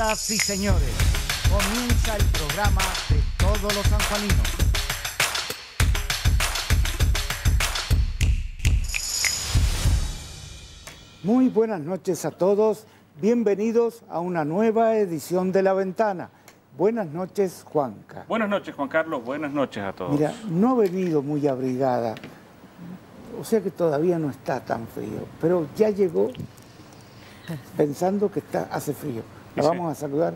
Señoras y señores, comienza el programa de Todos los sanjuaninos. Muy buenas noches a todos, bienvenidos a una nueva edición de La Ventana. Buenas noches, Juanca. Buenas noches, Juan Carlos, buenas noches a todos. Mira, no ha venido muy abrigada, o sea que todavía no está tan frío, pero ya llegó pensando que hace frío. La vamos a saludar.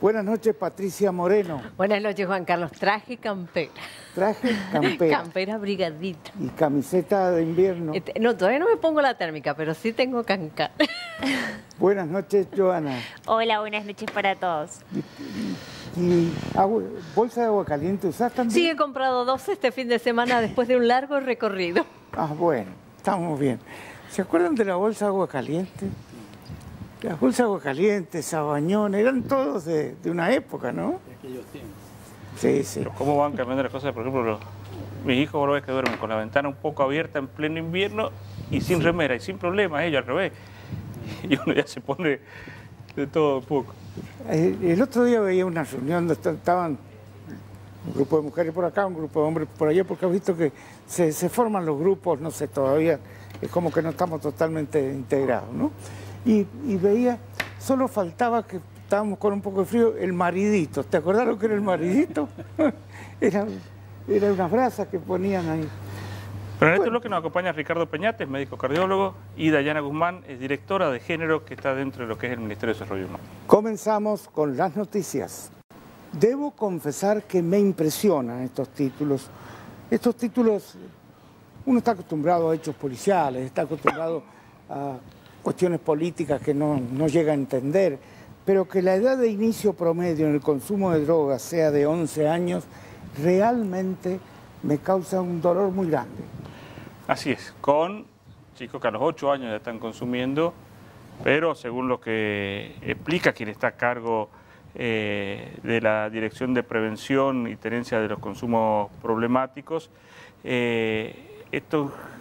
Buenas noches, Patricia Moreno. Buenas noches, Juan Carlos. Traje campera. Traje campera. Campera brigadita. ¿Y camiseta de invierno? No, todavía no me pongo la térmica, pero sí tengo canca. Buenas noches, Joana. Hola, buenas noches para todos. ¿Y bolsa de agua caliente usás también? Sí, he comprado dos este fin de semana después de un largo recorrido. Ah, bueno, estamos bien. ¿Se acuerdan de la bolsa de agua caliente? Las bolsas de agua caliente, Sabañón, eran todos de una época, ¿no? De aquellos tiempos. Sí, sí. Pero cómo van cambiando las cosas, por ejemplo, mis hijos ahora ves que duermen con la ventana un poco abierta en pleno invierno y sin remera, y sin problemas, ellos al revés. Y uno ya se pone de todo un poco. El otro día veía una reunión donde estaban un grupo de mujeres por acá, un grupo de hombres por allá, porque has visto que se forman los grupos, no sé, todavía es como que no estamos totalmente integrados, ¿no? Y veía, solo faltaba que estábamos con un poco de frío, el maridito. ¿Te acordás lo que era el maridito? Era unas brasas que ponían ahí. Pero en este bloque nos acompaña Ricardo Peñate, médico cardiólogo, y Dayana Guzmán, es directora de género que está dentro de lo que es el Ministerio de Desarrollo Humano. Comenzamos con las noticias. Debo confesar que me impresionan estos títulos. Estos títulos, uno está acostumbrado a hechos policiales, está acostumbrado a cuestiones políticas que no llega a entender, pero que la edad de inicio promedio en el consumo de drogas sea de 11 años, realmente me causa un dolor muy grande. Así es, con chicos que a los 8 años ya están consumiendo, pero según lo que explica quien está a cargo de la Dirección de Prevención y Tenencia de los Consumos Problemáticos,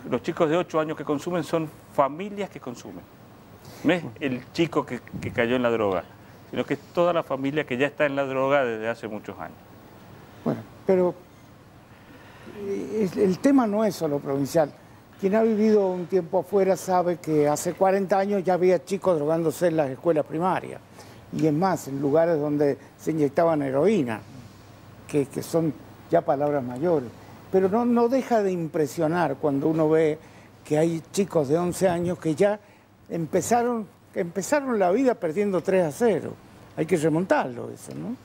los chicos de 8 años que consumen son familias que consumen. No es el chico que cayó en la droga, sino que es toda la familia que ya está en la droga desde hace muchos años. Bueno, pero el tema no es solo provincial. Quien ha vivido un tiempo afuera sabe que hace 40 años ya había chicos drogándose en las escuelas primarias. Y es más, en lugares donde se inyectaban heroína, que son ya palabras mayores. Pero no deja de impresionar cuando uno ve que hay chicos de 11 años que ya empezaron la vida perdiendo 3-0. Hay que remontarlo eso, ¿no?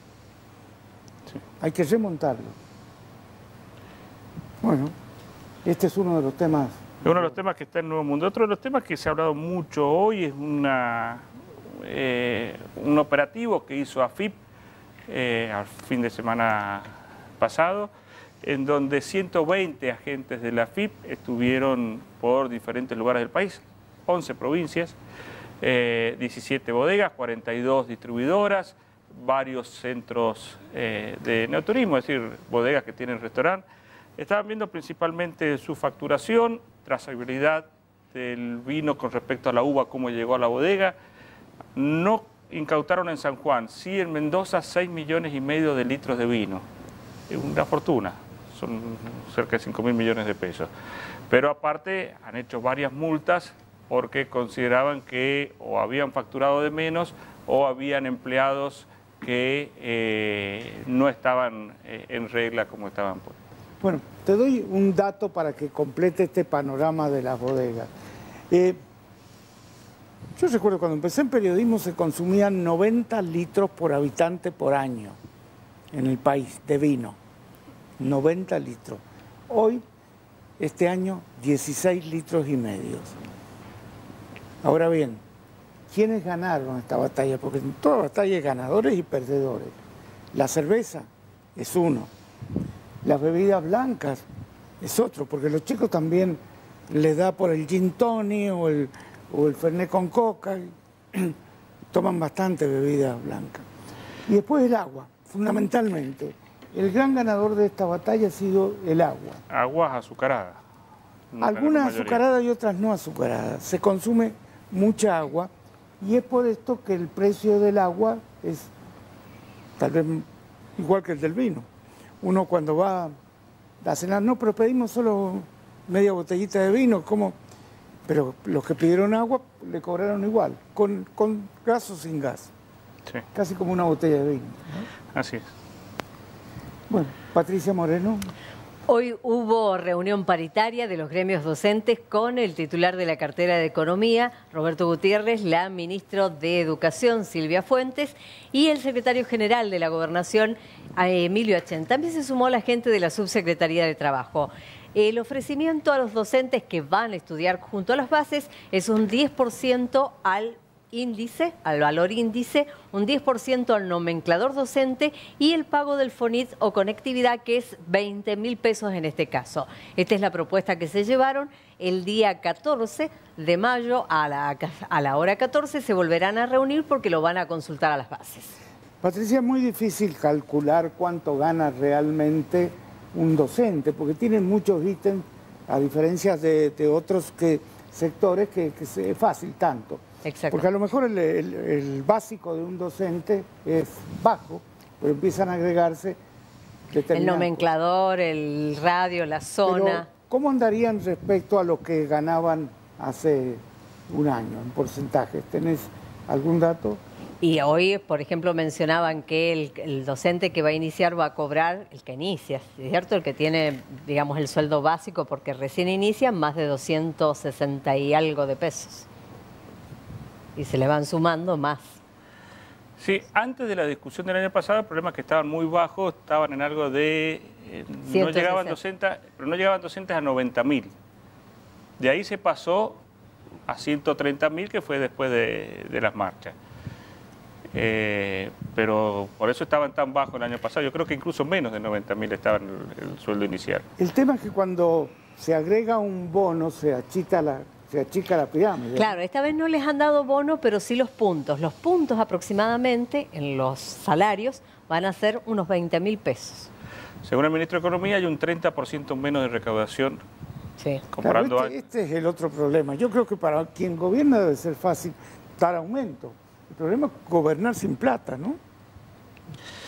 Sí. Hay que remontarlo. Bueno, este es uno de los temas. Es uno de los temas que está en el Nuevo Mundo. Otro de los temas que se ha hablado mucho hoy es un operativo que hizo AFIP al fin de semana pasado, en donde 120 agentes de la AFIP estuvieron por diferentes lugares del país, 11 provincias, 17 bodegas, 42 distribuidoras, varios centros de neoturismo, es decir, bodegas que tienen restaurante. Estaban viendo principalmente su facturación, trazabilidad del vino con respecto a la uva, cómo llegó a la bodega. No incautaron en San Juan, sí en Mendoza 6,5 millones de litros de vino. Una fortuna, son cerca de 5.000 millones de pesos. Pero aparte han hecho varias multas porque consideraban que o habían facturado de menos o habían empleados que no estaban en regla como estaban. Bueno, te doy un dato para que complete este panorama de las bodegas. Yo recuerdo cuando empecé en periodismo se consumían 90 litros por habitante por año en el país de vino, 90 litros. Hoy, este año, 16,5 litros. Ahora bien, ¿quiénes ganaron esta batalla? Porque en toda batalla hay ganadores y perdedores. La cerveza es uno, las bebidas blancas es otro, porque los chicos también les da por el gin tonic o el fernet con coca, toman bastante bebidas blancas. Y después el agua. Fundamentalmente, el gran ganador de esta batalla ha sido el agua. Aguas azucaradas. Algunas azucaradas y otras no azucaradas. Se consume mucha agua y es por esto que el precio del agua es tal vez igual que el del vino. Uno cuando va a cenar, no, pero pedimos solo media botellita de vino, ¿cómo? Pero los que pidieron agua le cobraron igual, con gas o sin gas. Sí. Casi como una botella de vino, ¿no? Así es. Bueno, Patricia Moreno. Hoy hubo reunión paritaria de los gremios docentes con el titular de la cartera de Economía, Roberto Gutiérrez, la ministra de Educación, Silvia Fuentes, y el secretario general de la Gobernación, Emilio Achen. También se sumó la gente de la Subsecretaría de Trabajo. El ofrecimiento a los docentes que van a estudiar junto a las bases es un 10% al índice, al valor índice, un 10% al nomenclador docente y el pago del FONIT o conectividad, que es 20.000 pesos en este caso. Esta es la propuesta que se llevaron. El día 14 de mayo a la hora 14 se volverán a reunir porque lo van a consultar a las bases. Patricia, es muy difícil calcular cuánto gana realmente un docente, porque tienen muchos ítems, a diferencia de otros sectores que es fácil tanto. Exacto. Porque a lo mejor el básico de un docente es bajo, pero empiezan a agregarse el nomenclador, el radio, la zona. Pero, ¿cómo andarían respecto a lo que ganaban hace un año en porcentajes? ¿Tenés algún dato? Y hoy, por ejemplo, mencionaban que el docente que va a iniciar va a cobrar, el que inicia, ¿cierto? El que tiene, digamos, el sueldo básico porque recién inicia, más de 260 y algo de pesos. Y se le van sumando más. Sí, antes de la discusión del año pasado, el problema es que estaban muy bajos, estaban en algo de... no llegaban docentes a 90.000. De ahí se pasó a 130.000, que fue después de las marchas. Pero por eso estaban tan bajos el año pasado. Yo creo que incluso menos de 90.000 estaba el sueldo inicial. El tema es que cuando se agrega un bono, se achica la pirámide. Claro, esta vez no les han dado bono, pero sí los puntos. Los puntos aproximadamente en los salarios van a ser unos 20.000 pesos. Según el ministro de Economía hay un 30% menos de recaudación. Sí. Comparando claro, este es el otro problema. Yo creo que para quien gobierna debe ser fácil dar aumento. El problema es gobernar sin plata, ¿no?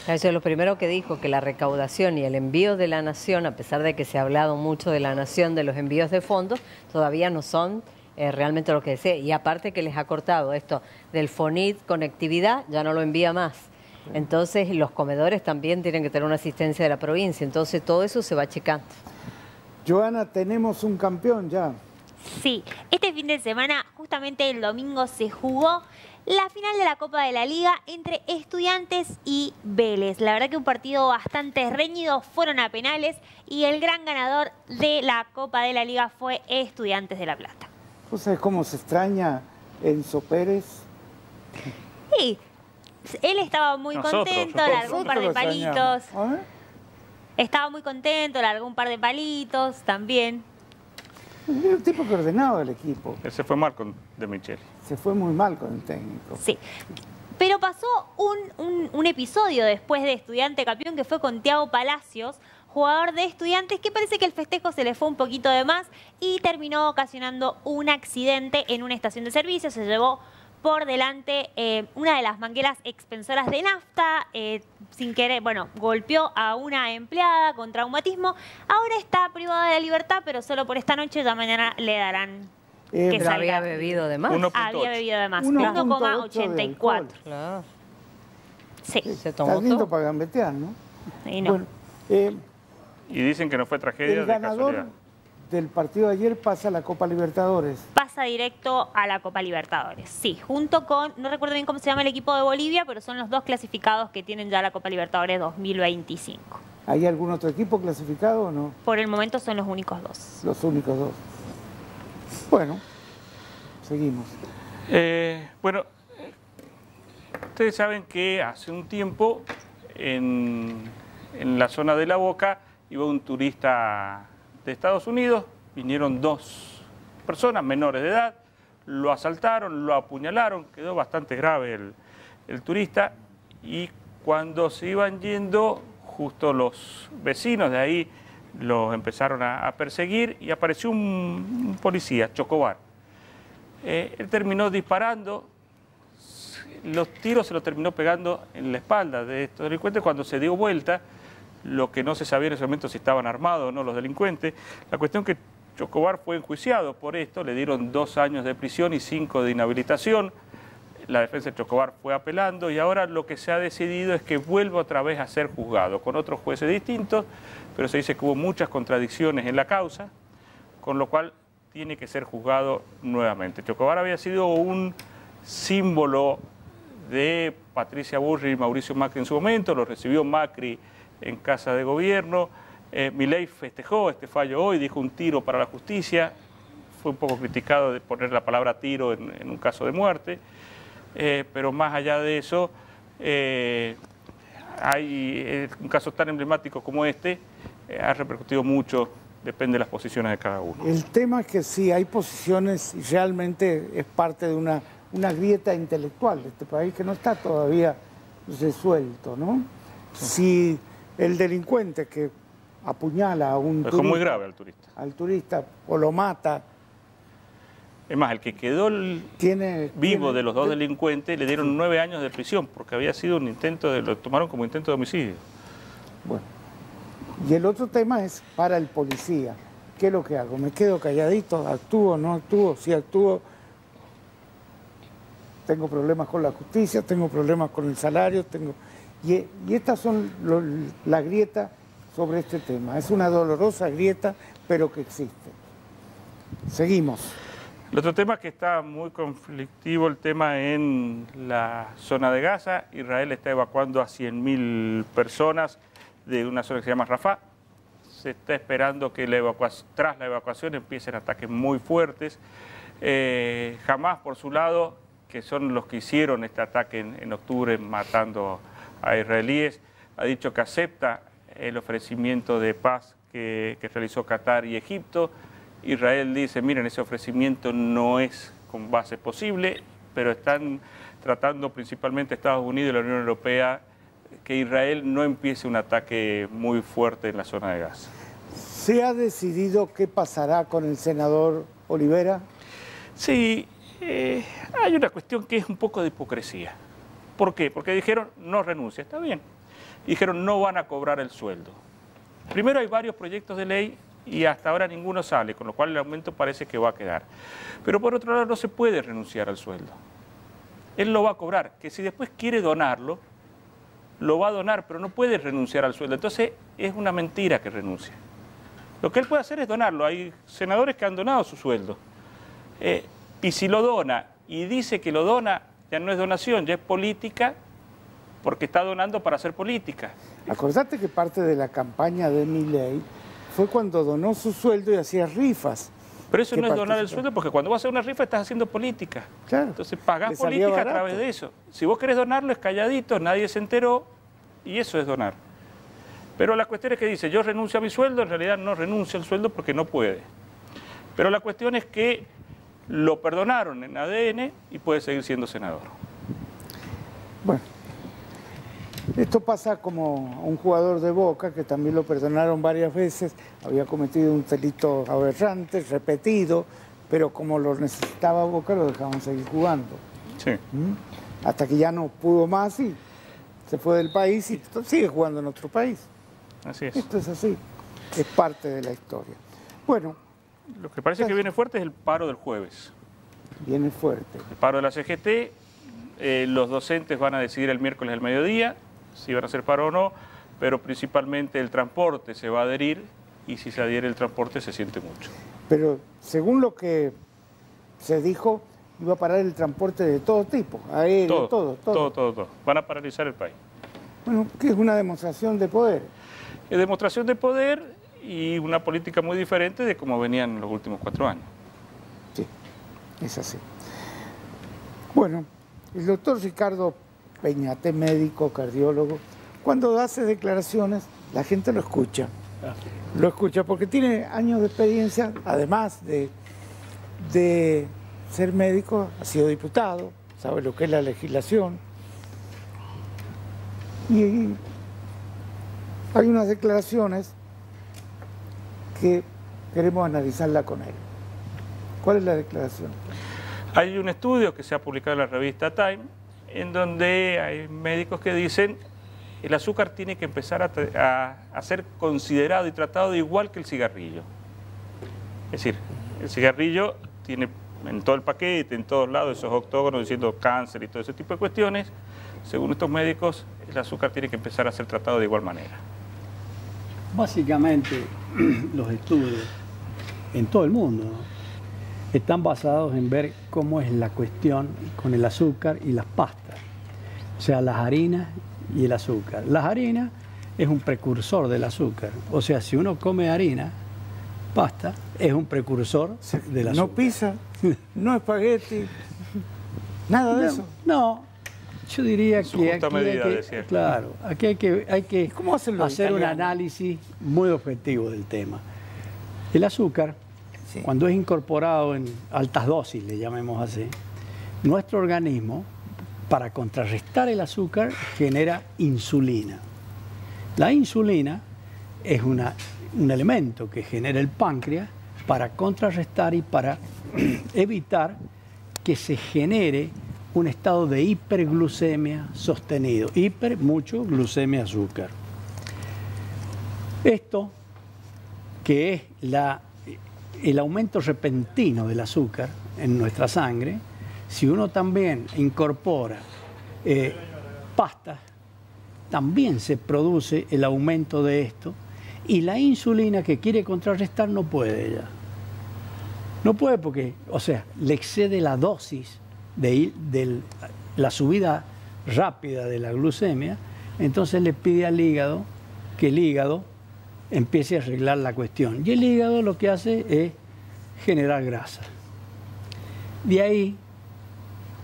Eso es lo primero que dijo, que la recaudación y el envío de la Nación, a pesar de que se ha hablado mucho de la Nación, de los envíos de fondos, todavía no son realmente lo que desea. Y aparte que les ha cortado esto del FONIT, conectividad, ya no lo envía más. Entonces los comedores también tienen que tener una asistencia de la provincia. Entonces todo eso se va achicando. Joana, tenemos un campeón ya. Sí, este fin de semana, justamente el domingo, se jugó la final de la Copa de la Liga entre Estudiantes y Vélez. La verdad que un partido bastante reñido, fueron a penales y el gran ganador de la Copa de la Liga fue Estudiantes de La Plata. ¿Vos sabés cómo se extraña Enzo Pérez? Sí, él estaba muy contento, largó un par de palitos. ¿Eh? Estaba muy contento, largó un par de palitos también. Era un tipo que ordenaba el equipo. Él se fue mal con De Michele. Se fue muy mal con el técnico. Sí. Pero pasó un episodio después de Estudiante campeón que fue con Thiago Palacios, jugador de Estudiantes, que parece que el festejo se le fue un poquito de más y terminó ocasionando un accidente en una estación de servicio. Se llevó por delante una de las mangueras expensoras de nafta, sin querer, bueno, golpeó a una empleada con traumatismo. Ahora está privada de libertad, pero solo por esta noche, ya mañana le darán que salga. Había bebido de más. 1,84. Claro. Sí. Se tomó todo. Está lindo para gambetear, ¿no? Y no. Bueno, y dicen que no fue tragedia, el ganador de casualidad del partido de ayer pasa a la Copa Libertadores. Pasa directo a la Copa Libertadores, sí, junto con, no recuerdo bien cómo se llama el equipo de Bolivia, pero son los dos clasificados que tienen ya la Copa Libertadores 2025. ¿Hay algún otro equipo clasificado o no? Por el momento son los únicos dos. Los únicos dos. Bueno, seguimos. Bueno, ustedes saben que hace un tiempo en la zona de La Boca iba un turista de Estados Unidos, vinieron dos personas menores de edad, lo asaltaron, lo apuñalaron, quedó bastante grave el turista, y cuando se iban yendo, justo los vecinos de ahí los empezaron a perseguir y apareció un policía, Chocobar. Él terminó disparando, los tiros se los terminó pegando en la espalda de estos delincuentes cuando se dio vuelta, lo que no se sabía en ese momento si estaban armados o no los delincuentes. La cuestión que Chocobar fue enjuiciado por esto, le dieron 2 años de prisión y 5 de inhabilitación. La defensa de Chocobar fue apelando y ahora lo que se ha decidido es que vuelva otra vez a ser juzgado, con otros jueces distintos, pero se dice que hubo muchas contradicciones en la causa, con lo cual tiene que ser juzgado nuevamente. Chocobar había sido un símbolo de Patricia Bullrich y Mauricio Macri en su momento, lo recibió Macri en Casa de Gobierno, Milei festejó este fallo hoy, dijo un tiro para la justicia, fue un poco criticado de poner la palabra tiro en un caso de muerte. Pero más allá de eso, hay un caso tan emblemático como este, ha repercutido mucho, depende de las posiciones de cada uno. El tema es que sí, hay posiciones y realmente es parte de una grieta intelectual de este país que no está todavía resuelto, ¿no? Sí. Si el delincuente que apuñala a un turista, muy grave al turista o lo mata... Es más, el que quedó vivo de los dos delincuentes le dieron 9 años de prisión porque había sido un intento, lo tomaron como intento de homicidio. Bueno, y el otro tema es para el policía. ¿Qué es lo que hago? ¿Me quedo calladito? ¿Actúo? ¿No actúo? Si actúo, tengo problemas con la justicia, tengo problemas con el salario, tengo... Y estas son la grieta sobre este tema. Es una dolorosa grieta, pero que existe. Seguimos. El otro tema que está muy conflictivo, el tema en la zona de Gaza. Israel está evacuando a 100.000 personas de una zona que se llama Rafah. Se está esperando que tras la evacuación empiecen ataques muy fuertes. Hamás, por su lado, que son los que hicieron este ataque en octubre matando a israelíes, ha dicho que acepta el ofrecimiento de paz que realizó Qatar y Egipto. Israel dice, miren, ese ofrecimiento no es con base posible, pero están tratando principalmente Estados Unidos y la Unión Europea que Israel no empiece un ataque muy fuerte en la zona de Gaza. ¿Se ha decidido qué pasará con el senador Olivera? Sí, hay una cuestión que es un poco de hipocresía. ¿Por qué? Porque dijeron, no renuncia, está bien. Dijeron, no van a cobrar el sueldo. Primero hay varios proyectos de ley y hasta ahora ninguno sale, con lo cual el aumento parece que va a quedar. Pero por otro lado no se puede renunciar al sueldo. Él lo va a cobrar, que si después quiere donarlo, lo va a donar, pero no puede renunciar al sueldo. Entonces es una mentira que renuncie. Lo que él puede hacer es donarlo. Hay senadores que han donado su sueldo. Y si lo dona y dice que lo dona, ya no es donación, ya es política, porque está donando para hacer política. Acordate que parte de la campaña de Milei fue cuando donó su sueldo y hacía rifas. Pero eso no es donar el sueldo, porque cuando vas a hacer una rifa estás haciendo política. Claro. Entonces pagás política a través de eso. Si vos querés donarlo es calladito, nadie se enteró y eso es donar. Pero la cuestión es que dice, yo renuncio a mi sueldo, en realidad no renuncio al sueldo porque no puede. Pero la cuestión es que lo perdonaron en ADN y puede seguir siendo senador. Bueno. Esto pasa como a un jugador de Boca, que también lo perdonaron varias veces, había cometido un delito aberrante, repetido, pero como lo necesitaba Boca, lo dejaban seguir jugando. Sí. Hasta que ya no pudo más y se fue del país y sigue jugando en otro país. Así es. Esto es así, es parte de la historia. Bueno. Lo que parece que viene fuerte es el paro del jueves. Viene fuerte. El paro de la CGT, los docentes van a decidir el miércoles al mediodía, si van a hacer paro o no, pero principalmente el transporte se va a adherir y si se adhiere el transporte se siente mucho. Pero según lo que se dijo, iba a parar el transporte de todo tipo, aéreo, todo. Van a paralizar el país. Bueno, que es una demostración de poder. Es demostración de poder y una política muy diferente de cómo venían en los últimos 4 años. Sí, es así. Bueno, el doctor Ricardo Peñate, médico, cardiólogo, cuando hace declaraciones, la gente lo escucha. Lo escucha porque tiene años de experiencia, además de ser médico, ha sido diputado, sabe lo que es la legislación. Y hay unas declaraciones que queremos analizarla con él. ¿Cuál es la declaración? Hay un estudio que se ha publicado en la revista Time en donde hay médicos que dicen el azúcar tiene que empezar a ser considerado y tratado igual que el cigarrillo. Es decir, el cigarrillo tiene en todo el paquete, en todos lados, esos octógonos diciendo cáncer y todo ese tipo de cuestiones. Según estos médicos, el azúcar tiene que empezar a ser tratado de igual manera. Básicamente, los estudios en todo el mundo, ¿no?, están basados en ver cómo es la cuestión con el azúcar y las pastas, o sea, las harinas y el azúcar. Las harinas es un precursor del azúcar, o sea, si uno come harina, pasta, es un precursor del azúcar. No pizza, no espagueti, nada de eso. No, yo diría que aquí hay que hacer un análisis muy objetivo del tema. El azúcar, sí, cuando es incorporado en altas dosis, le llamemos así, nuestro organismo, para contrarrestar el azúcar, genera insulina. La insulina es un elemento que genera el páncreas para contrarrestar y para evitar que se genere un estado de hiperglucemia sostenido. Hiper, mucho, glucemia, azúcar. Esto, que es el aumento repentino del azúcar en nuestra sangre, si uno también incorpora pastas, también se produce el aumento de esto, y la insulina que quiere contrarrestar no puede ya. No puede porque, o sea, le excede la dosis de la subida rápida de la glucemia, entonces le pide al hígado que el hígado empiece a arreglar la cuestión. Y el hígado lo que hace es generar grasa. De ahí,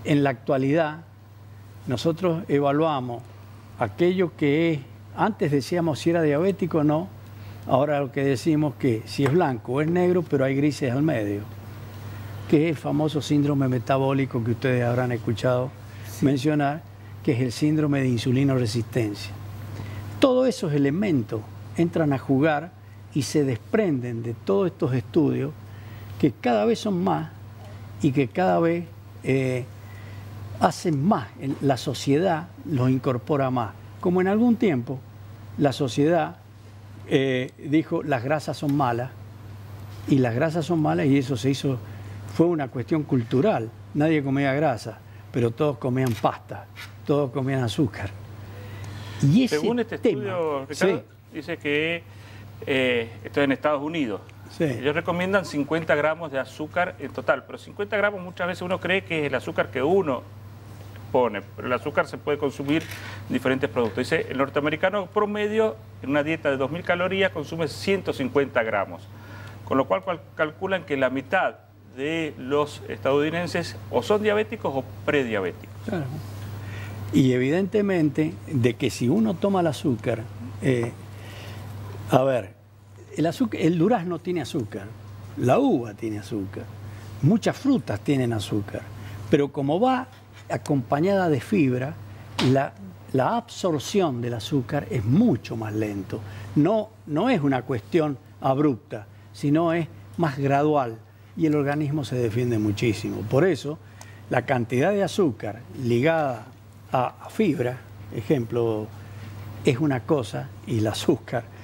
en la actualidad, nosotros evaluamos aquello que es, antes decíamos si era diabético o no, ahora lo que decimos que si es blanco o es negro, pero hay grises al medio, que es el famoso síndrome metabólico que ustedes habrán escuchado mencionar, que es el síndrome de insulinoresistencia. Todos esos elementos entran a jugar y se desprenden de todos estos estudios que cada vez son más y que cada vez hacen más. La sociedad los incorpora más. Como en algún tiempo la sociedad dijo las grasas son malas, y las grasas son malas, y eso se hizo, fue una cuestión cultural. Nadie comía grasa, pero todos comían pasta, todos comían azúcar. Y ese según este tema, estudio, Ricardo, sí, dice que esto es en Estados Unidos. Sí. Ellos recomiendan 50 gramos de azúcar en total, pero 50 gramos muchas veces uno cree que es el azúcar que uno pone, pero el azúcar se puede consumir en diferentes productos. Dice, el norteamericano promedio en una dieta de 2.000 calorías consume 150 gramos, con lo cual calculan que la mitad de los estadounidenses o son diabéticos o prediabéticos. Claro. Y evidentemente de que si uno toma el azúcar... A ver, el durazno tiene azúcar, la uva tiene azúcar, muchas frutas tienen azúcar, pero como va acompañada de fibra, la absorción del azúcar es mucho más lento. No es una cuestión abrupta, sino es más gradual y el organismo se defiende muchísimo. Por eso, la cantidad de azúcar ligada a fibra, ejemplo, es una cosa, y el azúcar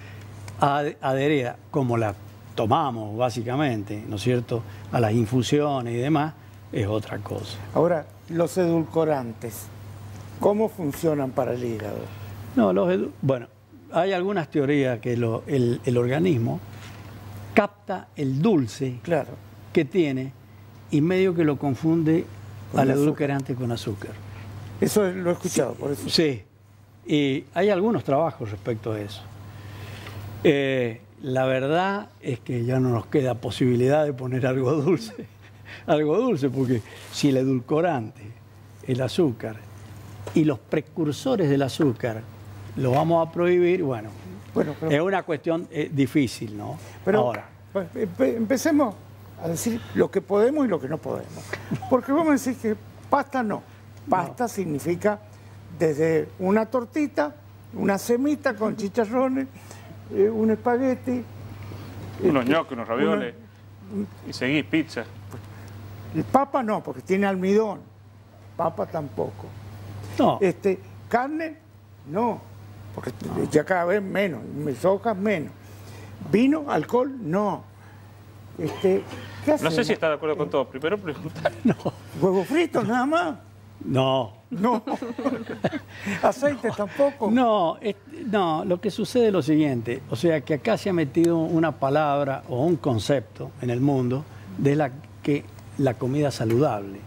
adherida, como la tomamos básicamente, ¿no es cierto?, a las infusiones y demás, es otra cosa. Ahora, los edulcorantes, ¿cómo funcionan para el hígado? No, bueno, hay algunas teorías que el organismo capta el dulce, claro, que tiene y medio que lo confunde al edulcorante con azúcar. Eso lo he escuchado, sí, por eso. Sí, y hay algunos trabajos respecto a eso. La verdad es que ya no nos queda posibilidad de poner algo dulce, porque si el edulcorante, el azúcar y los precursores del azúcar los vamos a prohibir, bueno pero, es una cuestión difícil, ¿no? Pero ahora empecemos a decir lo que podemos y lo que no podemos, porque vamos a decir que pasta no. Pasta no significa desde una tortita, una semita con chicharrones, un espagueti, unos ñoques, unos ravioles, y seguís pizza. El papa no, porque tiene almidón. Papa tampoco. No. Carne, no, porque ya cada vez menos, soja menos. Vino, alcohol, no. ¿Qué hacemos? No sé si está de acuerdo con todo. Primero preguntar. No. ¿Huevos fritos nada más? No. No. ¿Aceite tampoco? No, no, lo que sucede es lo siguiente. O sea, que acá se ha metido una palabra o un concepto en el mundo de la que la comida saludable.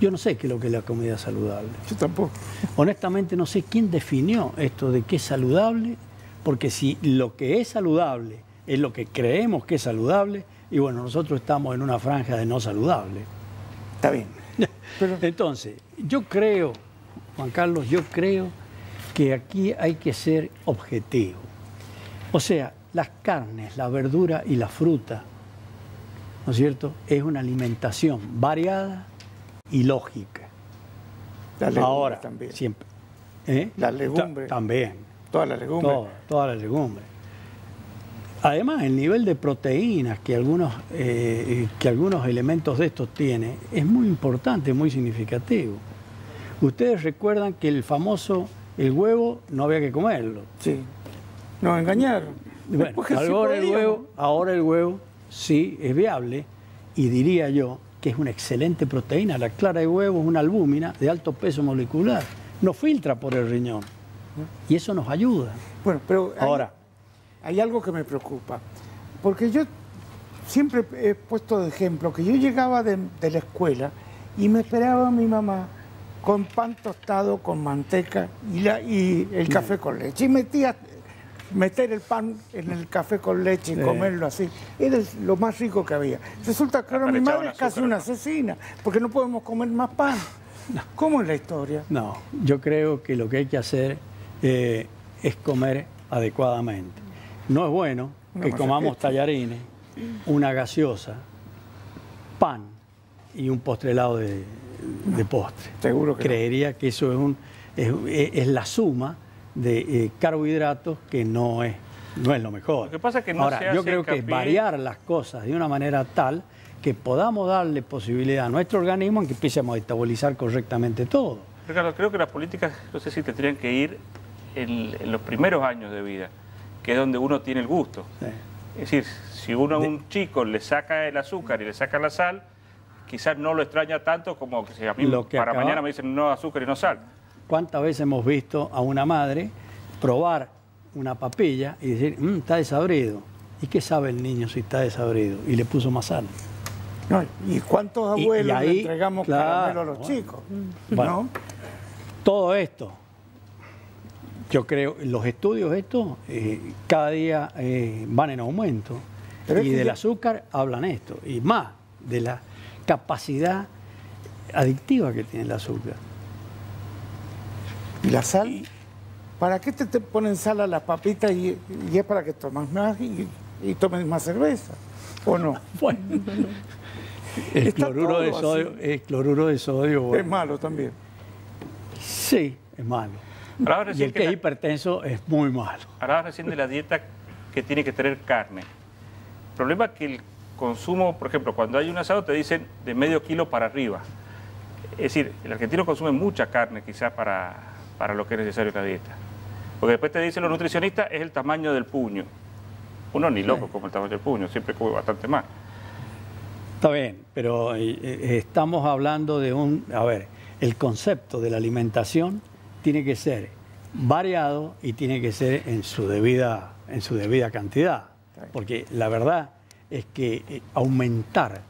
Yo no sé qué es lo que es la comida saludable. Yo tampoco. Honestamente no sé quién definió esto de qué es saludable, porque si lo que es saludable es lo que creemos que es saludable, y bueno, nosotros estamos en una franja de no saludable. Está bien. Pero... Entonces, yo creo, Juan Carlos, yo creo que aquí hay que ser objetivo. O sea, las carnes, la verdura y la fruta, ¿no es cierto? Es una alimentación variada y lógica. La legumbre ahora, también. Siempre. La legumbre. También. Todas las legumbres. Todas las legumbres. Además, el nivel de proteínas que algunos elementos de estos tienen es muy importante, muy significativo. Ustedes recuerdan que el famoso, el huevo, no había que comerlo. Sí. Nos engañaron. Bueno, ahora el huevo sí es viable y diría yo que es una excelente proteína. La clara de huevo es una albúmina de alto peso molecular. No filtra por el riñón. Y eso nos ayuda. Bueno, pero... Ahora... Hay algo que me preocupa, porque yo siempre he puesto de ejemplo que yo llegaba de la escuela y me esperaba a mi mamá con pan tostado, con manteca y el café con leche. Y meter el pan en el café con leche y comerlo así, era lo más rico que había. Resulta que ahora mi madre es casi una asesina, porque no podemos comer más pan. No. ¿Cómo es la historia? No, yo creo que lo que hay que hacer es comer adecuadamente. No es bueno que comamos tallarines, una gaseosa, pan y un postre helado de postre. Seguro que creería no. Que eso es la suma de carbohidratos que no es lo mejor. Lo que pasa es que no. Ahora, yo creo que es variar las cosas de una manera tal que podamos darle posibilidad a nuestro organismo en que empiecemos a metabolizar correctamente todo. Ricardo, creo que las políticas, no sé si tendrían que ir en los primeros años de vida, que es donde uno tiene el gusto. Sí. Es decir, si uno a un chico le saca el azúcar y le saca la sal, quizás no lo extraña tanto como que si a mí mañana me dicen no azúcar y no sal. ¿Cuántas veces hemos visto a una madre probar una papilla y decir, está desabrido? ¿Y qué sabe el niño si está desabrido? Y le puso más sal. No, ¿y cuántos abuelos y ahí, le entregamos caramelo a los chicos? Bueno, ¿no? Todo esto... Yo creo, los estudios estos cada día van en aumento. Pero y del azúcar hablan esto. Y más, de la capacidad adictiva que tiene el azúcar. ¿Y la sal? ¿Para qué te ponen sal a las papitas y es para que tomas más y tomes más cerveza? ¿O no? Bueno, el cloruro de sodio... Bueno. Es malo también. Sí, es malo. Y el que es hipertenso es muy malo. Hablabas recién de la dieta que tiene que tener carne. El problema es que el consumo, por ejemplo, cuando hay un asado te dicen de medio kilo para arriba. Es decir, el argentino consume mucha carne quizás para lo que es necesario en la dieta. Porque después te dicen los nutricionistas es el tamaño del puño. Uno ni loco como el tamaño del puño, siempre come bastante más. Está bien, pero estamos hablando de el concepto de la alimentación tiene que ser variado y tiene que ser en su debida cantidad. Porque la verdad es que aumentar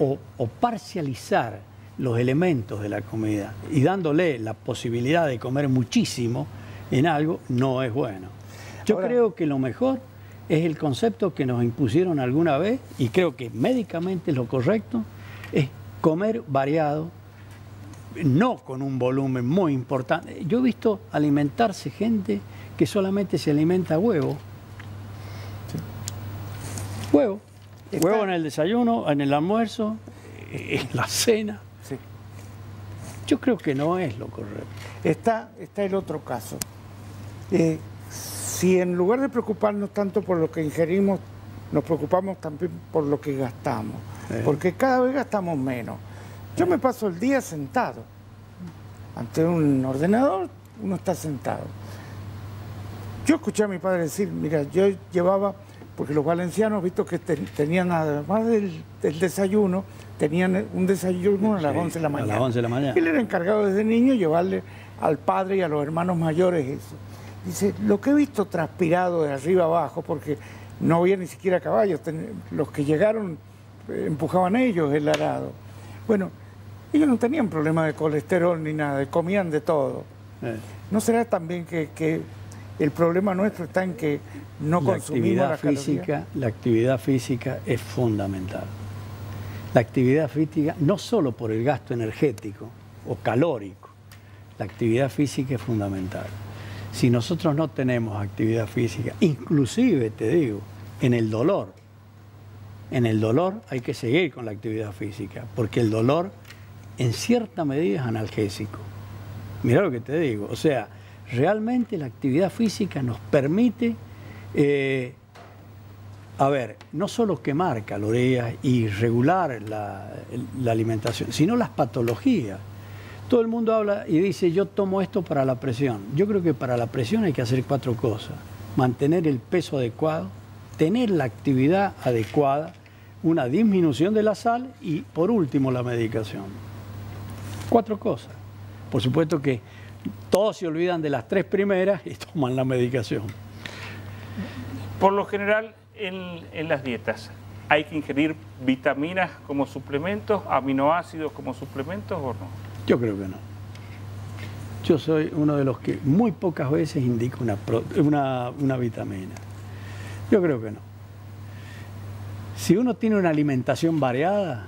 o parcializar los elementos de la comida y dándole la posibilidad de comer muchísimo en algo no es bueno. Yo creo que lo mejor es el concepto que nos impusieron alguna vez y creo que médicamente lo correcto es comer variado, no con un volumen muy importante. Yo he visto alimentarse gente que solamente se alimenta huevo. Sí. Huevo. Huevo en el desayuno, en el almuerzo, en la cena. Sí. Yo creo que no es lo correcto. Está el otro caso. Si en lugar de preocuparnos tanto por lo que ingerimos, nos preocupamos también por lo que gastamos. Porque cada vez gastamos menos. Yo me paso el día sentado. ante un ordenador, uno está sentado. Yo escuché a mi padre decir, mira, yo llevaba, porque los valencianos, visto que tenían, además del desayuno, tenían un desayuno a las 11 de la mañana. A las 11 de la mañana. Él era encargado desde niño llevarle al padre y a los hermanos mayores eso. Dice, lo que he visto transpirado de arriba abajo, porque no había ni siquiera caballos, los que llegaron empujaban ellos el arado. Bueno, ellos no tenían problema de colesterol ni nada, comían de todo. ¿No será también que el problema nuestro está en que no consumimos la caloría? La actividad física es fundamental. La actividad física, no solo por el gasto energético o calórico, la actividad física es fundamental. Si nosotros no tenemos actividad física, inclusive, te digo, en el dolor hay que seguir con la actividad física, porque el dolor en cierta medida es analgésico. Mirá lo que te digo, o sea, realmente la actividad física nos permite, no solo quemar calorías y regular la alimentación, sino las patologías. Todo el mundo habla y dice, yo tomo esto para la presión. Yo creo que para la presión hay que hacer cuatro cosas. Mantener el peso adecuado, tener la actividad adecuada, una disminución de la sal y, por último, la medicación. Cuatro cosas. Por supuesto que todos se olvidan de las tres primeras y toman la medicación. Por lo general, en las dietas, ¿hay que ingerir vitaminas como suplementos, aminoácidos como suplementos o no? Yo creo que no. Yo soy uno de los que muy pocas veces indica una vitamina. Yo creo que no. Si uno tiene una alimentación variada,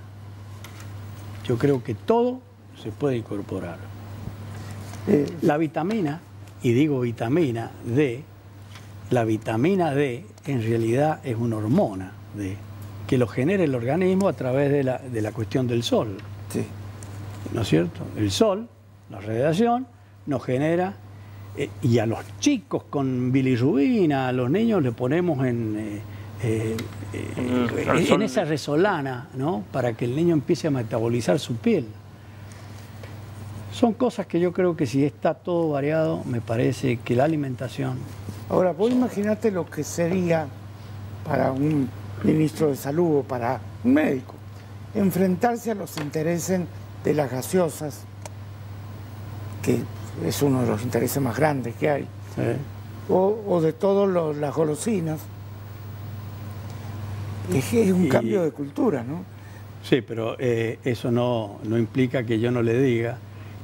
yo creo que todo se puede incorporar. La vitamina, y digo vitamina D, la vitamina D en realidad es una hormona D, que lo genera el organismo a través de la cuestión del sol. Sí. ¿No es cierto? El sol, la radiación, nos genera, y a los chicos con bilirrubina, a los niños le ponemos en esa resolana, ¿no? Para que el niño empiece a metabolizar su piel. Son cosas que yo creo que si está todo variado, me parece que la alimentación... Ahora, vos imaginate lo que sería para un ministro de salud o para un médico, enfrentarse a los intereses de las gaseosas, que es uno de los intereses más grandes que hay, sí, o de todas las golosinas. Es un cambio de cultura, ¿no? Sí, pero eso no implica que yo no le diga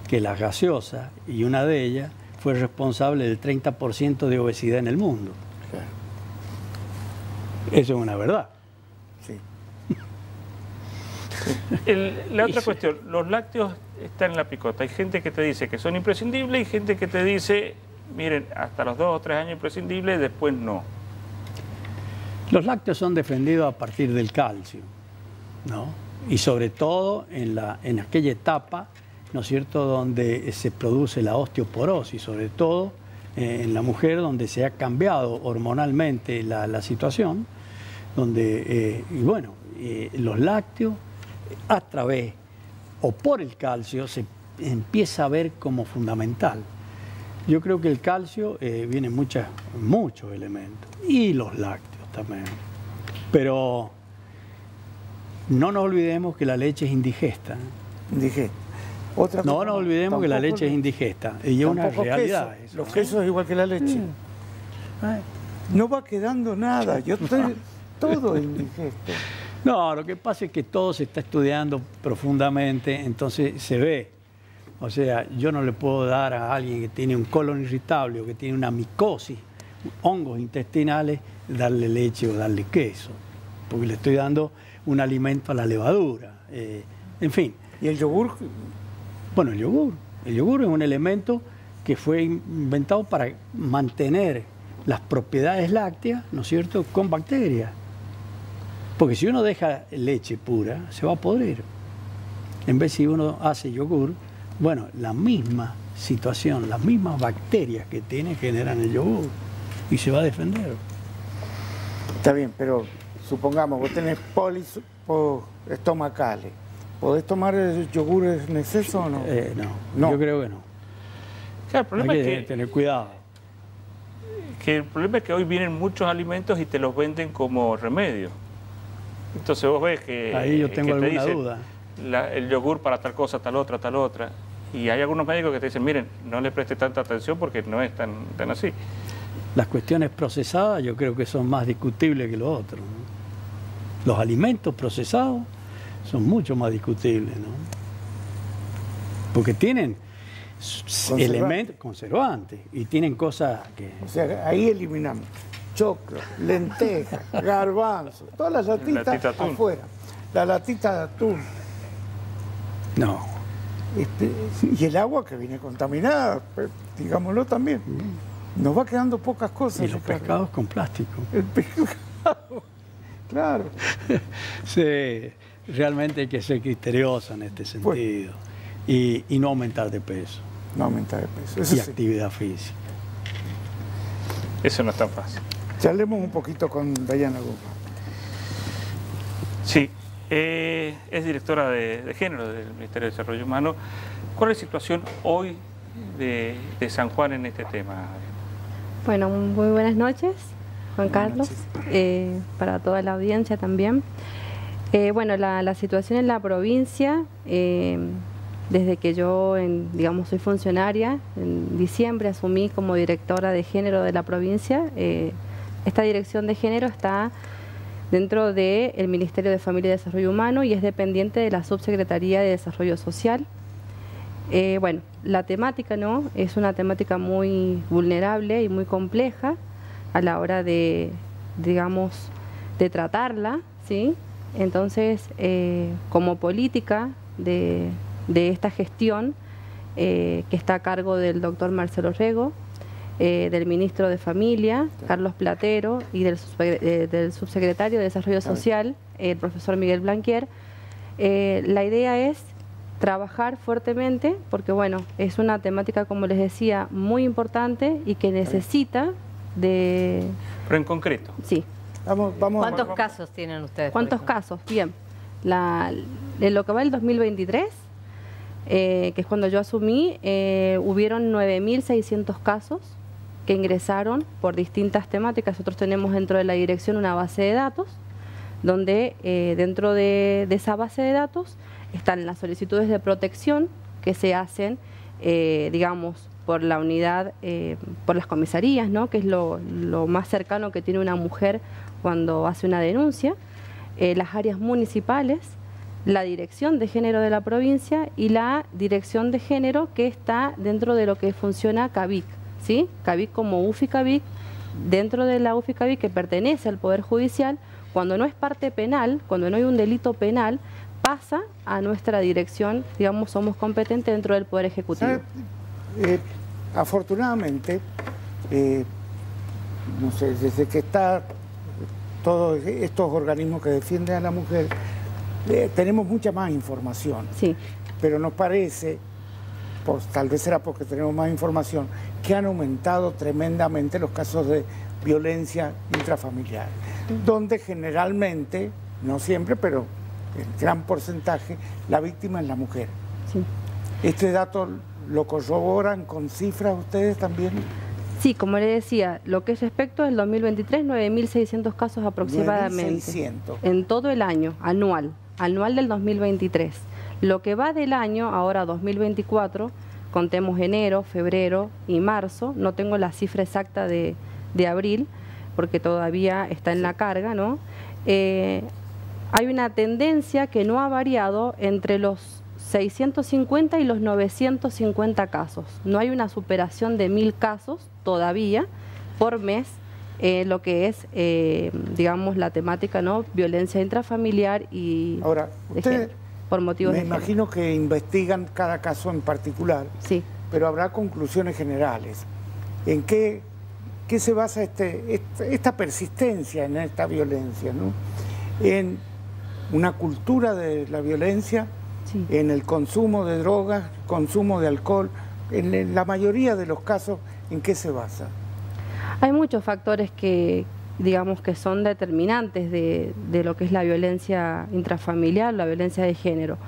que las gaseosas, y una de ellas, fue responsable del 30% de obesidad en el mundo. Claro. Eso es una verdad. La otra cuestión, los lácteos están en la picota. Hay gente que te dice que son imprescindibles y gente que te dice, miren, hasta los 2 o 3 años imprescindibles, después no. Los lácteos son defendidos a partir del calcio, ¿no? Y sobre todo en aquella etapa, ¿no es cierto?, donde se produce la osteoporosis, sobre todo en la mujer, donde se ha cambiado hormonalmente la situación, donde, los lácteos, a través o por el calcio, se empieza a ver como fundamental. Yo creo que el calcio viene en muchos elementos, y los lácteos también. Pero no nos olvidemos que la leche es indigesta. Indigesta. ¿Otra no nos olvidemos que la leche es indigesta, y es una realidad. Queso. Eso, los quesos es igual que la leche. Mm. No va quedando nada, yo estoy todo indigesto. No, lo que pasa es que todo se está estudiando profundamente, entonces se ve. O sea, yo no le puedo dar a alguien que tiene un colon irritable o que tiene una micosis, hongos intestinales, darle leche o darle queso, porque le estoy dando un alimento a la levadura, en fin. ¿Y el yogur? Bueno, el yogur es un elemento que fue inventado para mantener las propiedades lácteas, ¿no es cierto?, con bacterias. Porque si uno deja leche pura, se va a podrir. En vez, si uno hace yogur, bueno, la misma situación, las mismas bacterias que tiene generan el yogur y se va a defender. Está bien, pero supongamos, vos tenés pólisis estomacales, ¿podés tomar el yogur en exceso o no? No, yo creo que no. Claro, el problema es que tener cuidado. El problema es que hoy vienen muchos alimentos y te los venden como remedio. Entonces vos ves que... Ahí yo tengo alguna duda. El yogur para tal cosa, tal otra, tal otra. Y hay algunos médicos que te dicen, miren, no le preste tanta atención porque no es tan así. Las cuestiones procesadas yo creo que son más discutibles que los otros, ¿no? Los alimentos procesados son mucho más discutibles, ¿no? Porque tienen elementos conservantes y tienen cosas que... O sea, ahí eliminamos choclo, lentejas, garbanzo, todas las latitas afuera. La latita de atún. No. Y el agua que viene contaminada, digámoslo también. Nos va quedando pocas cosas. Y los pescados con plástico. El pescado, claro. Sí, realmente hay que ser criterioso en este sentido. Pues, y no aumentar de peso. No aumentar de peso. Eso y sí. Actividad física. Eso no es tan fácil. Charlemos un poquito con Dayana Guzmán. Sí. Es directora de Género del Ministerio de Desarrollo Humano. ¿Cuál es la situación hoy de San Juan en este tema? Bueno, muy buenas noches, Juan Carlos, para toda la audiencia también. Bueno, la situación en la provincia, desde que yo, digamos, soy funcionaria, en diciembre asumí como directora de Género de la provincia. Esta Dirección de Género está dentro del Ministerio de Familia y Desarrollo Humano y es dependiente de la Subsecretaría de Desarrollo Social. Bueno, la temática no es una temática muy vulnerable y muy compleja a la hora de, digamos, de tratarla, ¿sí? Entonces, como política de esta gestión, que está a cargo del doctor Marcelo Rego, del ministro de Familia, Carlos Platero, y del subsecretario de Desarrollo Social, el profesor Miguel Blanquier. La idea es trabajar fuertemente, porque bueno, es una temática, como les decía, muy importante y que necesita de... Pero en concreto. Sí. ¿Cuántos casos tienen ustedes? ¿Cuántos casos? Bien. En lo que va el 2023... que es cuando yo asumí, hubieron 9.600 casos que ingresaron por distintas temáticas. Nosotros tenemos dentro de la dirección una base de datos, donde dentro de esa base de datos están las solicitudes de protección que se hacen, digamos, por la unidad, por las comisarías, ¿no? Que es lo más cercano que tiene una mujer cuando hace una denuncia, las áreas municipales, la Dirección de Género de la provincia y la Dirección de Género que está dentro de lo que funciona CAVIC, ¿sí? CAVIC como UFI CAVIC, dentro de la UFI CAVIC que pertenece al Poder Judicial, cuando no es parte penal, cuando no hay un delito penal, pasa a nuestra dirección, digamos, somos competentes dentro del Poder Ejecutivo. Afortunadamente, no sé, desde que está todos estos organismos que defienden a la mujer, tenemos mucha más información, sí. Pero nos parece, pues, tal vez será porque tenemos más información, que han aumentado tremendamente los casos de violencia intrafamiliar, donde generalmente, no siempre, pero en gran porcentaje, la víctima es la mujer. Sí. ¿Este dato lo corroboran con cifras ustedes también? Sí, como le decía, lo que es respecto al 2023, 9.600 casos aproximadamente. 9.600. En todo el año, anual del 2023. Lo que va del año, ahora 2024, contemos enero, febrero y marzo, no tengo la cifra exacta de abril, porque todavía está en la carga, ¿no? Hay una tendencia que no ha variado entre los 650 y los 950 casos. No hay una superación de 1.000 casos todavía por mes, lo que es, digamos, la temática, ¿no? Violencia intrafamiliar y... Ahora, ustedes, por motivos de género, me imagino que investigan cada caso en particular, sí, pero habrá conclusiones generales. ¿En qué se basa esta persistencia en esta violencia, ¿no? ¿En una cultura de la violencia? Sí. En el consumo de drogas, consumo de alcohol, en la mayoría de los casos, ¿en qué se basa? Hay muchos factores que, digamos, que son determinantes de lo que es la violencia intrafamiliar, la violencia de género.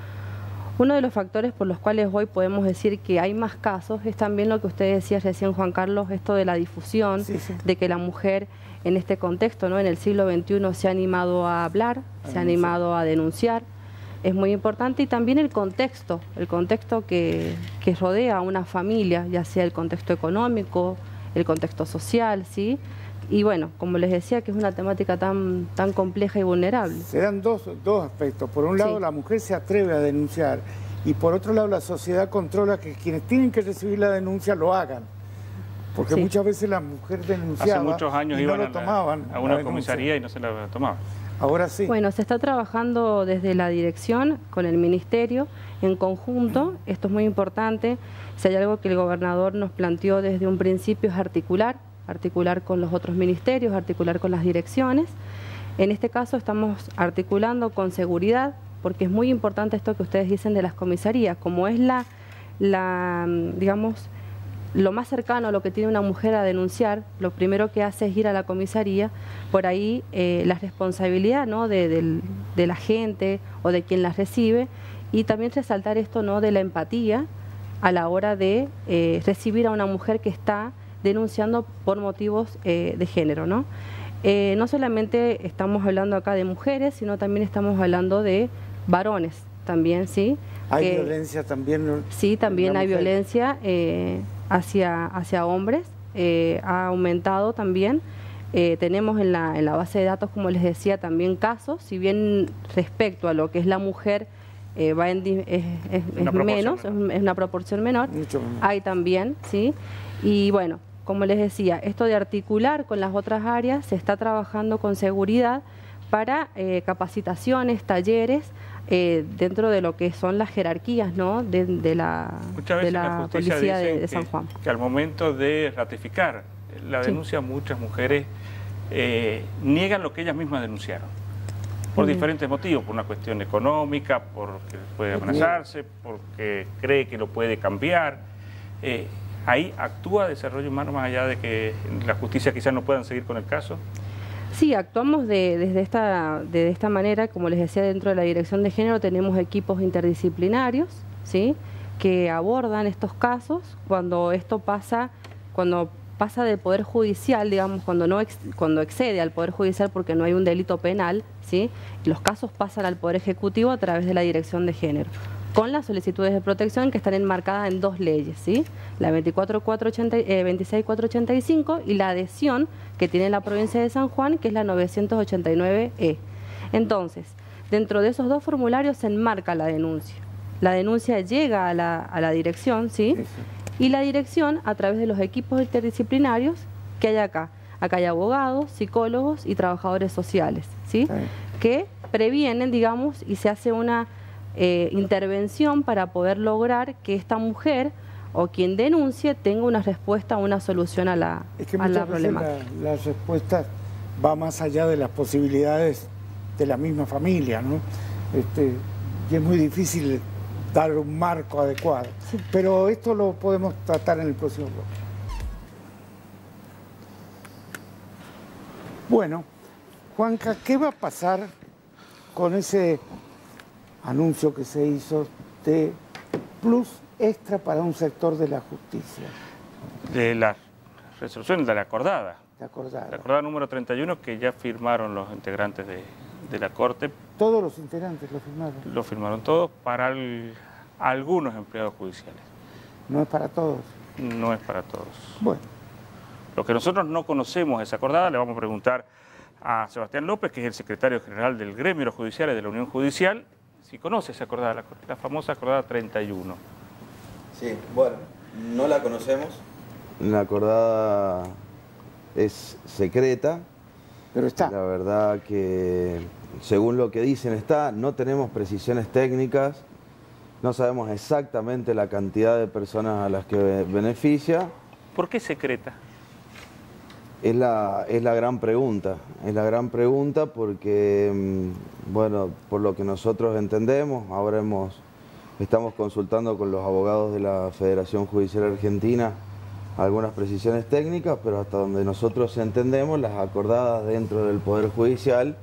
Uno de los factores por los cuales hoy podemos decir que hay más casos es también lo que usted decía recién, Juan Carlos, esto de la difusión, de que la mujer en este contexto, ¿no?, en el siglo XXI se ha animado a hablar, se ha animado a denunciar. Es muy importante, y también el contexto que rodea a una familia, ya sea el contexto económico, el contexto social, ¿sí? Y bueno, como les decía, que es una temática tan compleja y vulnerable. Se dan dos aspectos. Por un lado, la mujer se atreve a denunciar, y por otro lado, la sociedad controla que quienes tienen que recibir la denuncia lo hagan. Porque muchas veces la mujer denunciaba. Hace muchos años iban a una comisaría y no se la tomaban. Ahora sí. Bueno, se está trabajando desde la dirección con el ministerio en conjunto. Esto es muy importante. Si hay algo que el gobernador nos planteó desde un principio es articular con los otros ministerios, articular con las direcciones. En este caso estamos articulando con seguridad, porque es muy importante esto que ustedes dicen de las comisarías, como es digamos, lo más cercano a lo que tiene una mujer a denunciar, lo primero que hace es ir a la comisaría. Por ahí la responsabilidad, ¿no?, de la gente o de quien las recibe, y también resaltar esto, ¿no?, de la empatía a la hora de recibir a una mujer que está denunciando por motivos de género, ¿no? No solamente estamos hablando acá de mujeres, sino también estamos hablando de varones también, ¿sí? ¿Hay violencia también? Sí, también hay violencia hacia hombres, ha aumentado también. Tenemos en la base de datos, como les decía, también casos, si bien respecto a lo que es la mujer es una proporción menor, hay también, ¿sí? Y bueno, como les decía, esto de articular con las otras áreas, se está trabajando con seguridad para capacitaciones, talleres, dentro de lo que son las jerarquías, ¿no?, de la policía de San Juan. Que al momento de ratificar la denuncia, muchas mujeres niegan lo que ellas mismas denunciaron. Por diferentes motivos, por una cuestión económica, porque puede amenazarse, porque cree que lo puede cambiar. ¿Ahí actúa Desarrollo Humano, más allá de que la justicia quizás no puedan seguir con el caso? Sí, actuamos desde esta manera. Como les decía, dentro de la Dirección de Género tenemos equipos interdisciplinarios, ¿sí?, que abordan estos casos cuando esto pasa, del Poder Judicial, digamos, cuando excede al Poder Judicial, porque no hay un delito penal, ¿sí? Los casos pasan al Poder Ejecutivo a través de la Dirección de Género, con las solicitudes de protección que están enmarcadas en dos leyes, ¿sí? La 26485 y la adhesión que tiene la provincia de San Juan, que es la 989E. Entonces, dentro de esos dos formularios se enmarca la denuncia. La denuncia llega a la dirección, ¿sí? Y la dirección, a través de los equipos interdisciplinarios que hay acá. Acá hay abogados, psicólogos y trabajadores sociales, ¿sí? Que previenen, digamos, y se hace una intervención para poder lograr que esta mujer o quien denuncie tenga una respuesta, una solución a la problemática. Es que muchas veces la respuesta va más allá de las posibilidades de la misma familia, ¿no? Y es muy difícil dar un marco adecuado. Sí. Pero esto lo podemos tratar en el próximo bloque. Bueno, Juanca, ¿qué va a pasar con ese anuncio que se hizo de plus extra para un sector de la justicia? De la resolución, de la acordada. La acordada número 31 que ya firmaron los integrantes de la Corte. ¿Todos los integrantes lo firmaron? Lo firmaron todos, para algunos empleados judiciales. ¿No es para todos? No es para todos. Bueno. Lo que nosotros no conocemos esa acordada, le vamos a preguntar a Sebastián López, que es el secretario general del Gremio de los Judiciales de la Unión Judicial, si conoce esa acordada, la famosa acordada 31. Sí, bueno, no la conocemos. La acordada es secreta. Pero está. La verdad que, según lo que dicen, está. No tenemos precisiones técnicas. No sabemos exactamente la cantidad de personas a las que beneficia. ¿Por qué secreta? Es la gran pregunta, porque, bueno, por lo que nosotros entendemos, ahora estamos consultando con los abogados de la Federación Judicial Argentina algunas precisiones técnicas, pero hasta donde nosotros entendemos, las acordadas dentro del Poder Judicial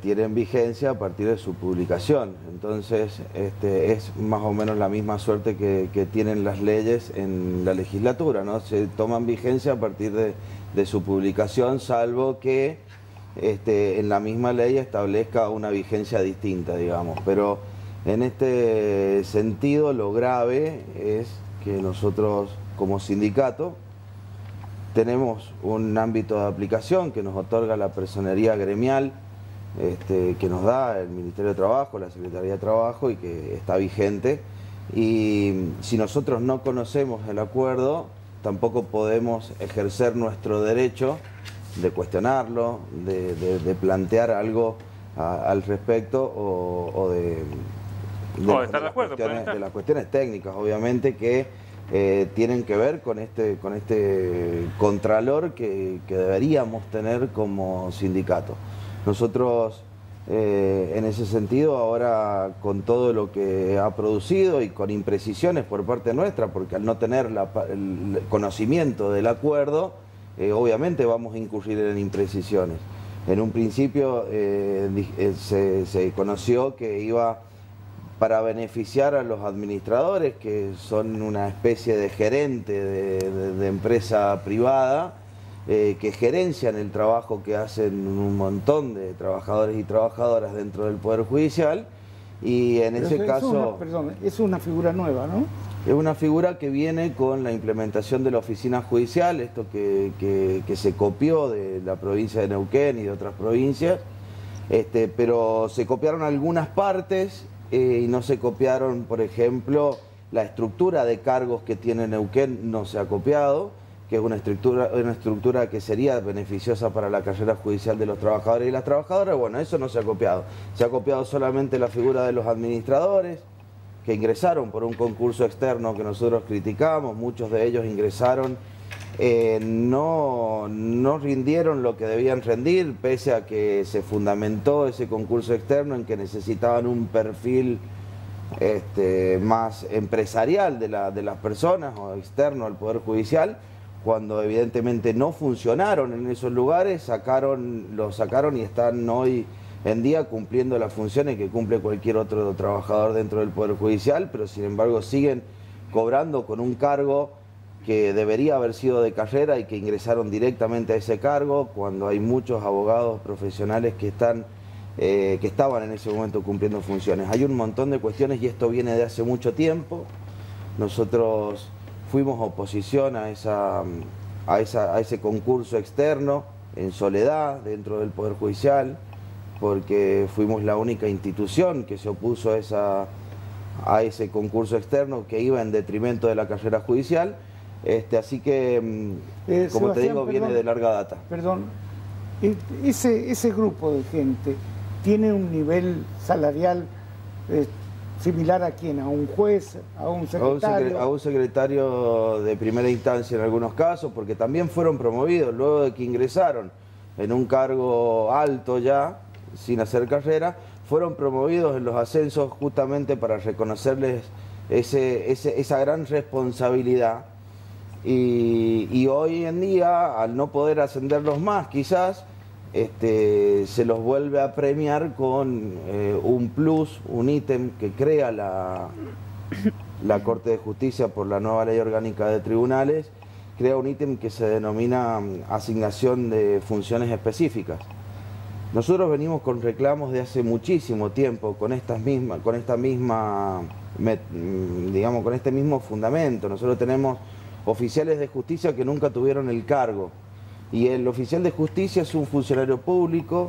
tienen vigencia a partir de su publicación. Entonces es más o menos la misma suerte que tienen las leyes en la legislatura, ¿no? Se toman vigencia a partir de su publicación, salvo que en la misma ley establezca una vigencia distinta, digamos. Pero en este sentido lo grave es que nosotros como sindicato tenemos un ámbito de aplicación que nos otorga la personería gremial, que nos da el Ministerio de Trabajo, la Secretaría de Trabajo, y que está vigente. Y si nosotros no conocemos el acuerdo, tampoco podemos ejercer nuestro derecho de cuestionarlo, de plantear algo al respecto, o de estar de acuerdo de las cuestiones técnicas, obviamente, que tienen que ver con este contralor que deberíamos tener como sindicato. Nosotros en ese sentido ahora, con todo lo que ha producido y con imprecisiones por parte nuestra, porque al no tener el conocimiento del acuerdo, obviamente vamos a incurrir en imprecisiones. En un principio se conoció que iba para beneficiar a los administradores, que son una especie de gerente de empresa privada, que gerencian el trabajo que hacen un montón de trabajadores y trabajadoras dentro del Poder Judicial, y en ese caso... Perdón, es una figura nueva, ¿no? Es una figura que viene con la implementación de la oficina judicial, esto que se copió de la provincia de Neuquén y de otras provincias, pero se copiaron algunas partes, y no se copiaron, por ejemplo, la estructura de cargos que tiene Neuquén, no se ha copiado, que es una estructura que sería beneficiosa para la carrera judicial de los trabajadores y las trabajadoras. Bueno, eso no se ha copiado. Se ha copiado solamente la figura de los administradores, que ingresaron por un concurso externo que nosotros criticamos. Muchos de ellos ingresaron, no rindieron lo que debían rendir, pese a que se fundamentó ese concurso externo en que necesitaban un perfil más empresarial de las personas, o externo al Poder Judicial. Cuando evidentemente no funcionaron en esos lugares, lo sacaron y están hoy en día cumpliendo las funciones que cumple cualquier otro trabajador dentro del Poder Judicial, pero sin embargo siguen cobrando con un cargo que debería haber sido de carrera y que ingresaron directamente a ese cargo, cuando hay muchos abogados profesionales que estaban en ese momento cumpliendo funciones. Hay un montón de cuestiones, y esto viene de hace mucho tiempo. Nosotros fuimos oposición a ese concurso externo en soledad dentro del Poder Judicial, porque fuimos la única institución que se opuso a ese concurso externo que iba en detrimento de la carrera judicial. Así que, como Sebastián, te digo, viene de larga data. Perdón, ese grupo de gente tiene un nivel salarial similar a quién, a un juez, a un secretario. A un secretario de primera instancia en algunos casos, porque también fueron promovidos luego de que ingresaron en un cargo alto ya, sin hacer carrera, fueron promovidos en los ascensos justamente para reconocerles esa gran responsabilidad. Y hoy en día, al no poder ascenderlos más, quizás se los vuelve a premiar con un plus, un ítem que crea la Corte de Justicia por la nueva Ley Orgánica de Tribunales, crea un ítem que se denomina asignación de funciones específicas. Nosotros venimos con reclamos de hace muchísimo tiempo con este mismo fundamento. Nosotros tenemos oficiales de justicia que nunca tuvieron el cargo, y el oficial de justicia es un funcionario público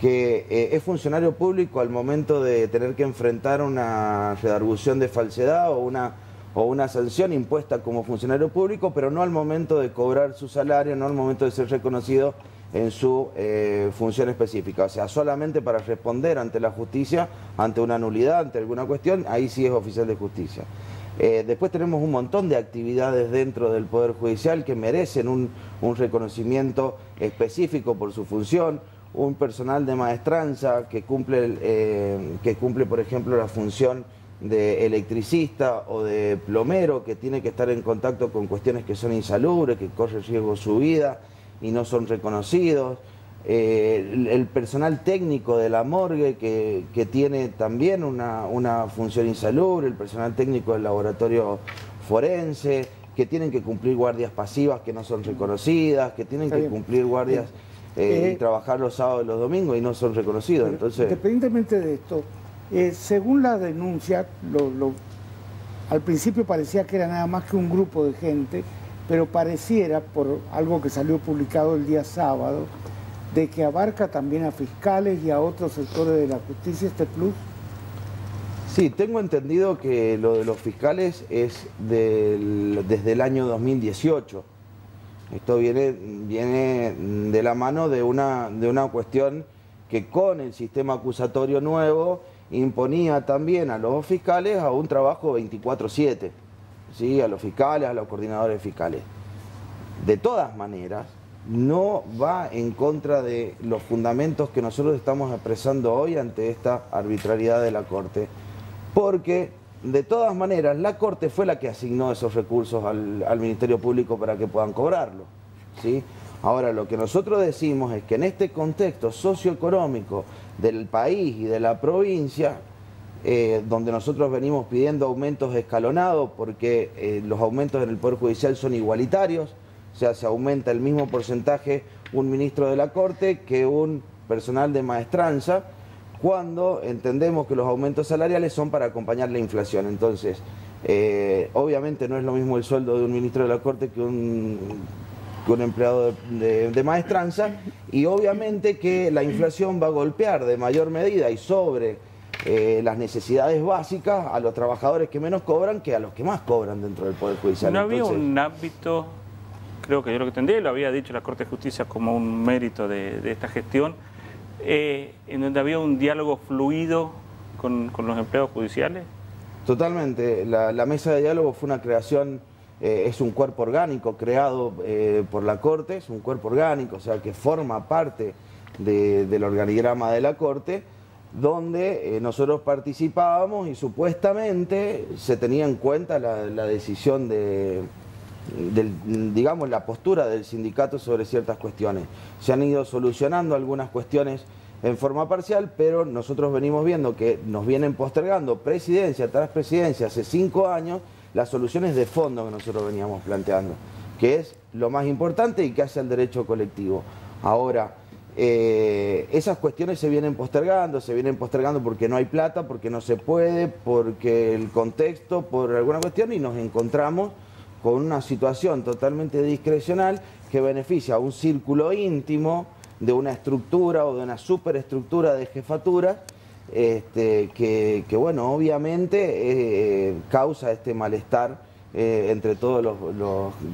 que es funcionario público al momento de tener que enfrentar una redargución de falsedad o una sanción impuesta como funcionario público, pero no al momento de cobrar su salario, no al momento de ser reconocido en su función específica. O sea, solamente para responder ante la justicia, ante una nulidad, ante alguna cuestión, ahí sí es oficial de justicia. Después tenemos un montón de actividades dentro del Poder Judicial que merecen un reconocimiento específico por su función. Un personal de maestranza que cumple, por ejemplo, la función de electricista o de plomero, que tiene que estar en contacto con cuestiones que son insalubres, que corre riesgo su vida y no son reconocidos. el personal técnico de la morgue que tiene también una función insalubre, el personal técnico del laboratorio forense, que tienen que cumplir guardias pasivas que no son reconocidas, que tienen que cumplir guardias y trabajar los sábados y los domingos y no son reconocidos. Entonces, independientemente de esto, según la denuncia, al principio parecía que era nada más que un grupo de gente, pero pareciera, por algo que salió publicado el día sábado, de que abarca también a fiscales y a otros sectores de la justicia este plus. Sí, tengo entendido que lo de los fiscales es desde el año 2018. Esto viene de la mano de una cuestión que con el sistema acusatorio nuevo imponía también a los fiscales a un trabajo 24/7, ¿sí? A los fiscales, a los coordinadores fiscales. De todas maneras, no va en contra de los fundamentos que nosotros estamos expresando hoy ante esta arbitrariedad de la Corte, porque de todas maneras la Corte fue la que asignó esos recursos al Ministerio Público para que puedan cobrarlo, ¿sí? Ahora, lo que nosotros decimos es que en este contexto socioeconómico del país y de la provincia, donde nosotros venimos pidiendo aumentos escalonados, porque los aumentos en el Poder Judicial son igualitarios, o sea, se aumenta el mismo porcentaje un ministro de la Corte que un personal de maestranza, cuando entendemos que los aumentos salariales son para acompañar la inflación. Entonces, obviamente no es lo mismo el sueldo de un ministro de la Corte que un empleado de maestranza, y obviamente que la inflación va a golpear de mayor medida y sobre las necesidades básicas a los trabajadores que menos cobran que a los que más cobran dentro del Poder Judicial. ¿No había un ámbito? Creo que yo lo que entendí, lo había dicho la Corte de Justicia como un mérito de esta gestión, en donde había un diálogo fluido con los empleados judiciales. Totalmente. La mesa de diálogo fue una creación, es un cuerpo orgánico creado por la Corte, es un cuerpo orgánico, o sea que forma parte del organigrama de la Corte, donde nosotros participábamos y supuestamente se tenía en cuenta la decisión digamos, la postura del sindicato sobre ciertas cuestiones. Se han ido solucionando algunas cuestiones en forma parcial, pero nosotros venimos viendo que nos vienen postergando presidencia tras presidencia hace 5 años las soluciones de fondo que nosotros veníamos planteando, que es lo más importante y que hace al derecho colectivo. Ahora, esas cuestiones se vienen postergando porque no hay plata, porque no se puede, porque el contexto, por alguna cuestión, y nos encontramos con una situación totalmente discrecional que beneficia a un círculo íntimo de una estructura o de una superestructura de jefatura que bueno, obviamente causa este malestar entre todos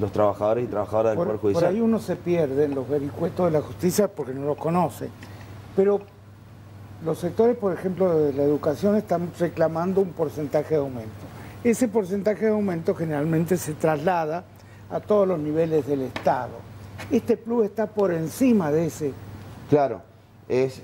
los trabajadores y trabajadoras del Poder Judicial. Por ahí uno se pierde en los vericuetos de la justicia porque no los conoce, pero los sectores, por ejemplo, de la educación están reclamando un porcentaje de aumento. Ese porcentaje de aumento generalmente se traslada a todos los niveles del Estado. Este plus está por encima de ese. Claro, es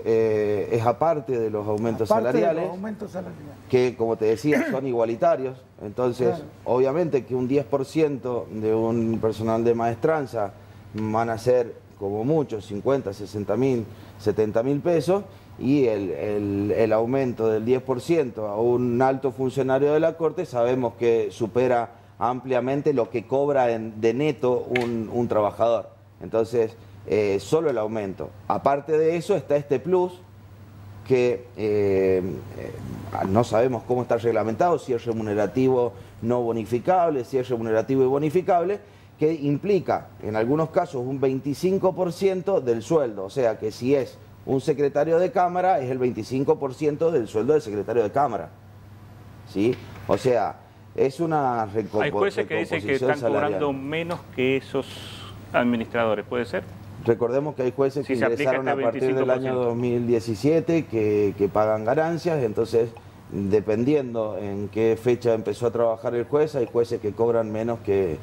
aparte de los aumentos salariales. De los aumentos salariales. Que, como te decía, son igualitarios. Entonces, claro, obviamente que un 10% de un personal de maestranza van a ser, como mucho, 50, 60 mil, 70 mil pesos. Y el aumento del 10% a un alto funcionario de la Corte sabemos que supera ampliamente lo que cobra de neto un trabajador. Entonces, solo el aumento. Aparte de eso está este plus que no sabemos cómo está reglamentado, si es remunerativo no bonificable, si es remunerativo y bonificable, que implica en algunos casos un 25% del sueldo. O sea que si es un secretario de Cámara, es el 25% del sueldo del secretario de Cámara, ¿sí? O sea, es una recomposición. Hay jueces que dicen que están salarial cobrando menos que esos administradores, ¿puede ser? Recordemos que hay jueces que ingresaron a partir del año 2017 que pagan ganancias, entonces, dependiendo en qué fecha empezó a trabajar el juez, hay jueces que cobran menos que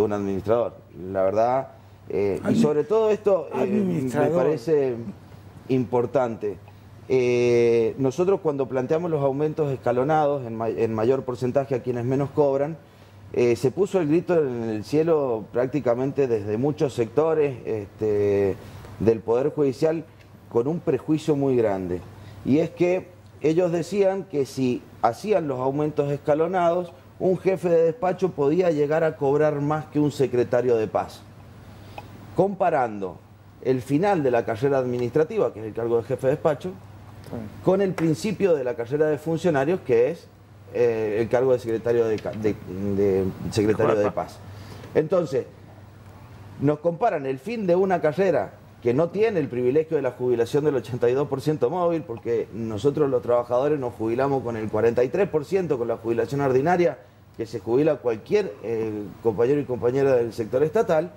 un administrador. La verdad. Y sobre todo esto me parece importante. Nosotros cuando planteamos los aumentos escalonados en mayor porcentaje a quienes menos cobran, se puso el grito en el cielo prácticamente desde muchos sectores del Poder Judicial con un prejuicio muy grande. Y es que ellos decían que si hacían los aumentos escalonados, un jefe de despacho podía llegar a cobrar más que un secretario de paz. Comparando el final de la carrera administrativa, que es el cargo de jefe de despacho, con el principio de la carrera de funcionarios, que es el cargo de secretario de paz. Entonces, nos comparan el fin de una carrera que no tiene el privilegio de la jubilación del 82% móvil, porque nosotros los trabajadores nos jubilamos con el 43%, con la jubilación ordinaria, que se jubila cualquier compañero y compañera del sector estatal,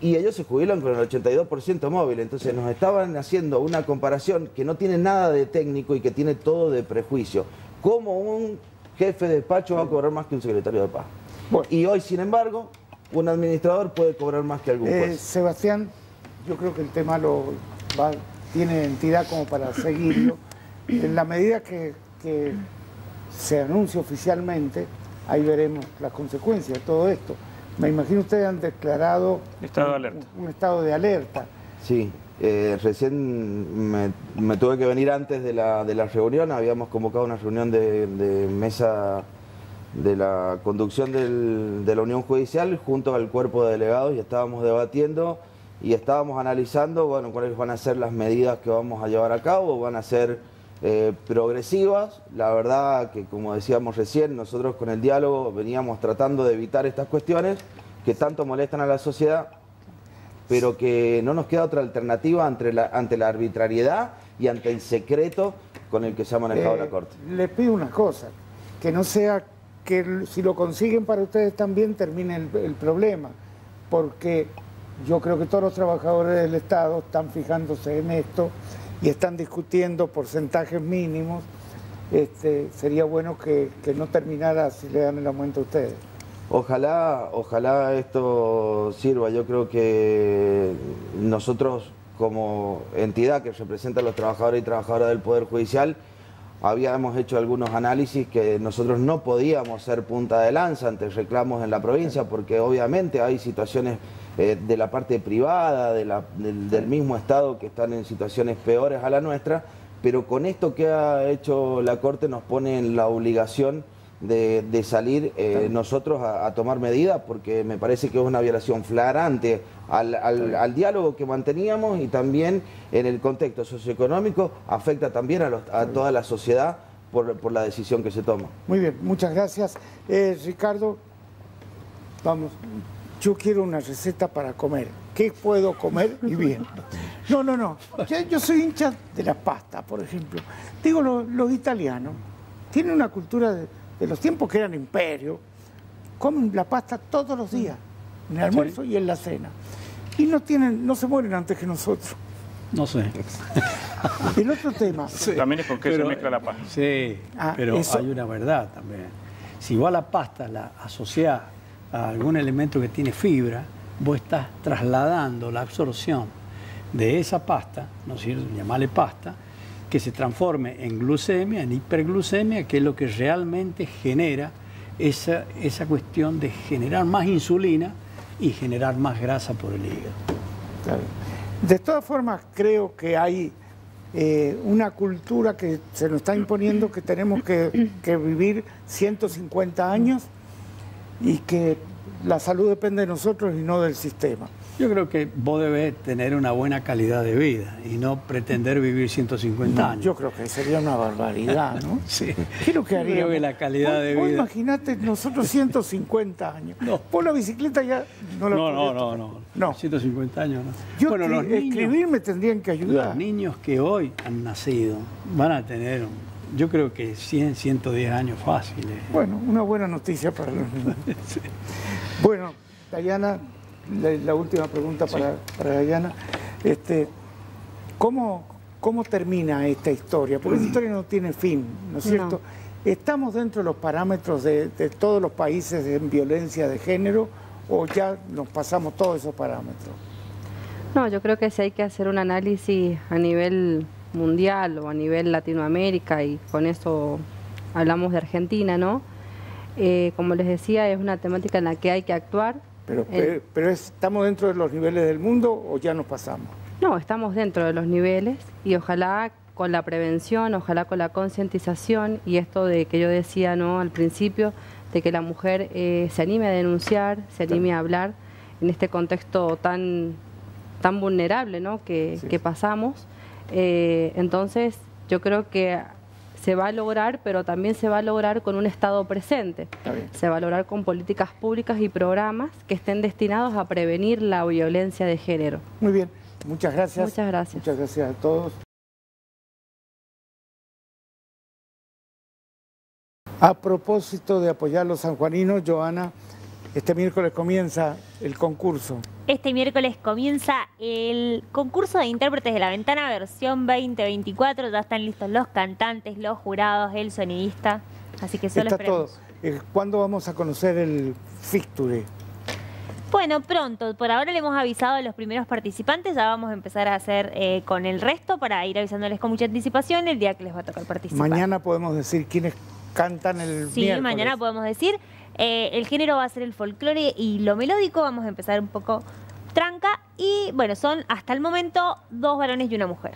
y ellos se jubilan con el 82% móvil. Entonces nos estaban haciendo una comparación que no tiene nada de técnico y que tiene todo de prejuicio. ¿Cómo un jefe de despacho va a cobrar más que un secretario de paz? Bueno. Y hoy, sin embargo, un administrador puede cobrar más que algún juez. Sebastián, yo creo que el tema tiene entidad como para seguirlo. En la medida que se anuncie oficialmente, ahí veremos las consecuencias de todo esto. Me imagino ustedes han declarado estado de alerta. Un estado de alerta. Sí, recién me tuve que venir antes de la reunión. Habíamos convocado una reunión de mesa de la conducción de la Unión Judicial junto al cuerpo de delegados, y estábamos debatiendo y estábamos analizando, bueno, cuáles van a ser las medidas que vamos a llevar a cabo. Van a ser progresivas. La verdad que, como decíamos recién, nosotros con el diálogo veníamos tratando de evitar estas cuestiones que tanto molestan a la sociedad, pero que no nos queda otra alternativa ante la arbitrariedad y ante el secreto con el que se ha manejado la Corte. Les pido una cosa, que no sea que si lo consiguen para ustedes también termine el problema, porque yo creo que todos los trabajadores del Estado están fijándose en esto y están discutiendo porcentajes mínimos. Sería bueno que no terminara si le dan el aumento a ustedes. Ojalá esto sirva. Yo creo que nosotros, como entidad que representa a los trabajadores y trabajadoras del Poder Judicial, habíamos hecho algunos análisis que nosotros no podíamos ser punta de lanza ante reclamos en la provincia, porque obviamente hay situaciones de la parte privada, del mismo Estado, que están en situaciones peores a la nuestra, pero con esto que ha hecho la Corte nos pone en la obligación de salir nosotros a tomar medidas, porque me parece que es una violación flagrante al diálogo que manteníamos, y también en el contexto socioeconómico afecta también a toda la sociedad por la decisión que se toma. Muy bien, muchas gracias. Ricardo, vamos. Yo quiero una receta para comer. ¿Qué puedo comer? Y bien. No. Yo soy hincha de las pastas, por ejemplo. Digo, los italianos tienen una cultura de los tiempos que eran imperio. Comen la pasta todos los días, en el almuerzo y en la cena. Y no se mueren antes que nosotros. No sé. El otro tema. Sí, también es porque se mezcla la pasta. Sí, pero eso, hay una verdad también. Si vos a la pasta la asociás a algún elemento que tiene fibra, vos estás trasladando la absorción de esa pasta, ¿no es cierto?, llamarle pasta, que se transforme en glucemia, en hiperglucemia, que es lo que realmente genera esa cuestión de generar más insulina y generar más grasa por el hígado. Claro. De todas formas, creo que hay una cultura que se nos está imponiendo, que tenemos que vivir 150 años, y que la salud depende de nosotros y no del sistema. Yo creo que vos debes tener una buena calidad de vida y no pretender vivir 150 años. Yo creo que sería una barbaridad, ¿no? Sí. ¿Qué es lo que haría? Creo que la calidad de vida... Imagínate, nosotros 150 años. No. Por la bicicleta ya no la... No. 150 años no. Yo bueno, los niños, escribir me tendrían que ayudar. Los niños que hoy han nacido van a tener... Yo creo que 100, 110 años fáciles. Bueno, una buena noticia para los niños. Sí. Bueno, Dayana, la última pregunta para Dayana. ¿Cómo termina esta historia? Porque esta historia no tiene fin, ¿no es cierto? No. ¿Estamos dentro de los parámetros de todos los países en violencia de género, o ya nos pasamos todos esos parámetros? No, yo creo que sí hay que hacer un análisis a nivel mundial o a nivel Latinoamérica, y con eso hablamos de Argentina, ¿no? Como les decía, es una temática en la que hay que actuar, Pero ¿estamos dentro de los niveles del mundo o ya nos pasamos? No, estamos dentro de los niveles y ojalá con la prevención, ojalá con la concientización y esto de que yo decía no al principio, de que la mujer se anime a denunciar, se anime a hablar en este contexto tan vulnerable, ¿no? que pasamos. Entonces yo creo que se va a lograr, pero también se va a lograr con un Estado presente. Se va a lograr con políticas públicas y programas que estén destinados a prevenir la violencia de género. Muy bien, muchas gracias. Muchas gracias. Muchas gracias a todos. A propósito de apoyar a los sanjuaninos, Joana, este miércoles comienza el concurso. Este miércoles comienza el concurso de intérpretes de La Ventana, versión 2024. Ya están listos los cantantes, los jurados, el sonidista. Así que solo esperamos. Está todo. ¿Cuándo vamos a conocer el fixture? Bueno, pronto. Por ahora le hemos avisado a los primeros participantes. Ya vamos a empezar a hacer con el resto para ir avisándoles con mucha anticipación el día que les va a tocar participar. Mañana podemos decir quiénes cantan el miércoles. Sí, mañana podemos decir. El género va a ser el folclore y lo melódico. Vamos a empezar un poco tranca. Y bueno, son hasta el momento 2 varones y 1 mujer.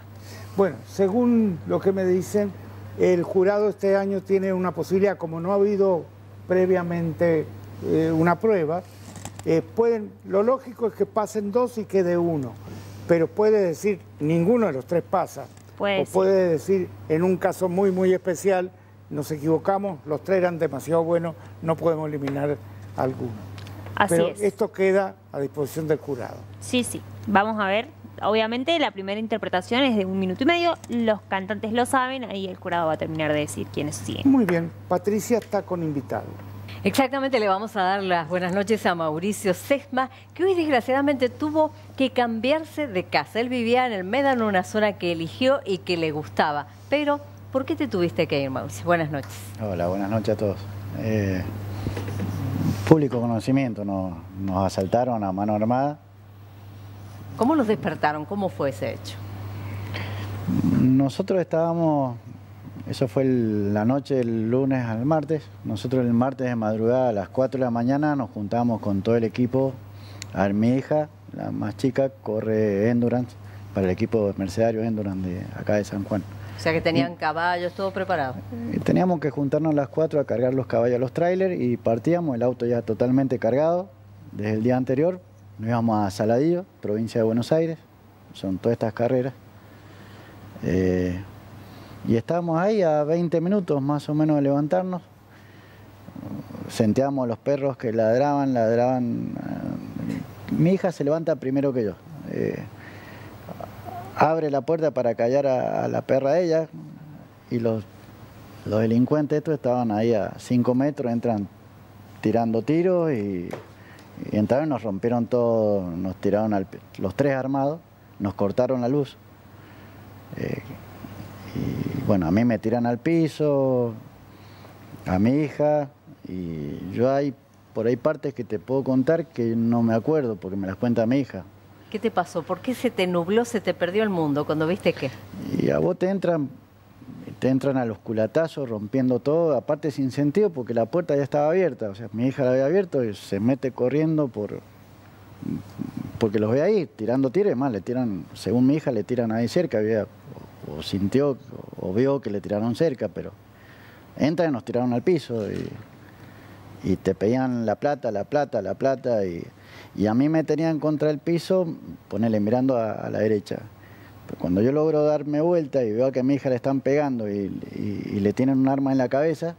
Bueno, según lo que me dicen, el jurado este año tiene una posibilidad, como no ha habido previamente una prueba, lo lógico es que pasen 2 y quede 1. Pero puede decir, ninguno de los 3 pasa. Puede decir, en un caso muy, muy especial, nos equivocamos, los 3 eran demasiado buenos, no podemos eliminar alguno. Así es. Pero esto queda a disposición del jurado. Sí, sí, vamos a ver. Obviamente la primera interpretación es de 1 minuto y medio, los cantantes lo saben, ahí el jurado va a terminar de decir quiénes siguen. Muy bien, Patricia está con invitado. Exactamente, le vamos a dar las buenas noches a Mauricio Sesma, que hoy desgraciadamente tuvo que cambiarse de casa. Él vivía en el Médano, una zona que eligió y que le gustaba, pero... ¿Por qué te tuviste que ir, Mauricio? Buenas noches. Hola, buenas noches a todos. Público conocimiento, nos asaltaron a mano armada. ¿Cómo los despertaron? ¿Cómo fue ese hecho? Nosotros estábamos, eso fue la noche del lunes al martes. Nosotros el martes de madrugada a las 4 de la mañana nos juntamos con todo el equipo. A ver, mi hija, la más chica, corre Endurance para el equipo mercedario Endurance de acá de San Juan. O sea que tenían caballos, todo preparado. Teníamos que juntarnos las 4 a cargar los caballos a los trailers y partíamos, el auto ya totalmente cargado desde el día anterior. Nos íbamos a Saladillo, provincia de Buenos Aires, son todas estas carreras. Y estábamos ahí a 20 minutos más o menos de levantarnos. Sentíamos los perros que ladraban. Mi hija se levanta primero que yo. Abre la puerta para callar a la perra de ella y los delincuentes estos estaban ahí a 5 metros, entran tirando tiros y entraron, nos rompieron todo, nos tiraron los 3 armados, nos cortaron la luz. Y bueno, a mí me tiran al piso, a mi hija, y yo por ahí partes que te puedo contar que no me acuerdo porque me las cuenta mi hija. ¿Qué te pasó? ¿Por qué se te nubló, se te perdió el mundo cuando viste qué? Y a vos te entran a los culatazos rompiendo todo, aparte sin sentido porque la puerta ya estaba abierta, o sea, mi hija la había abierto y se mete corriendo porque los ve ahí tirando tiros, más le tiran, según mi hija le tiran ahí cerca, o sintió o vio que le tiraron cerca, pero entran y nos tiraron al piso y te pedían la plata y a mí me tenían contra el piso, ponele, mirando a la derecha. Pero cuando yo logro darme vuelta y veo que a mi hija le están pegando y le tienen un arma en la cabeza,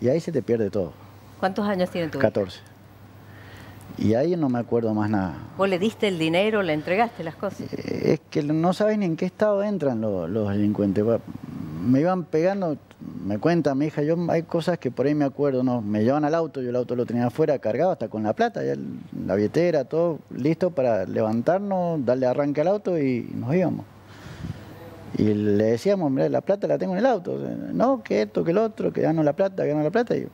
y ahí se te pierde todo. ¿Cuántos años tiene tu hija? 14. Y ahí no me acuerdo más nada. ¿Vos le diste el dinero, le entregaste las cosas? Es que no saben en qué estado entran los delincuentes. Me iban pegando, me cuenta mi hija, hay cosas que por ahí me acuerdo, no, me llevan al auto, yo el auto lo tenía afuera, cargado hasta con la plata, ya la billetera, todo listo para levantarnos, darle arranque al auto y nos íbamos. Y le decíamos, mirá, la plata la tengo en el auto, no, que esto, que el otro, que gano la plata. Y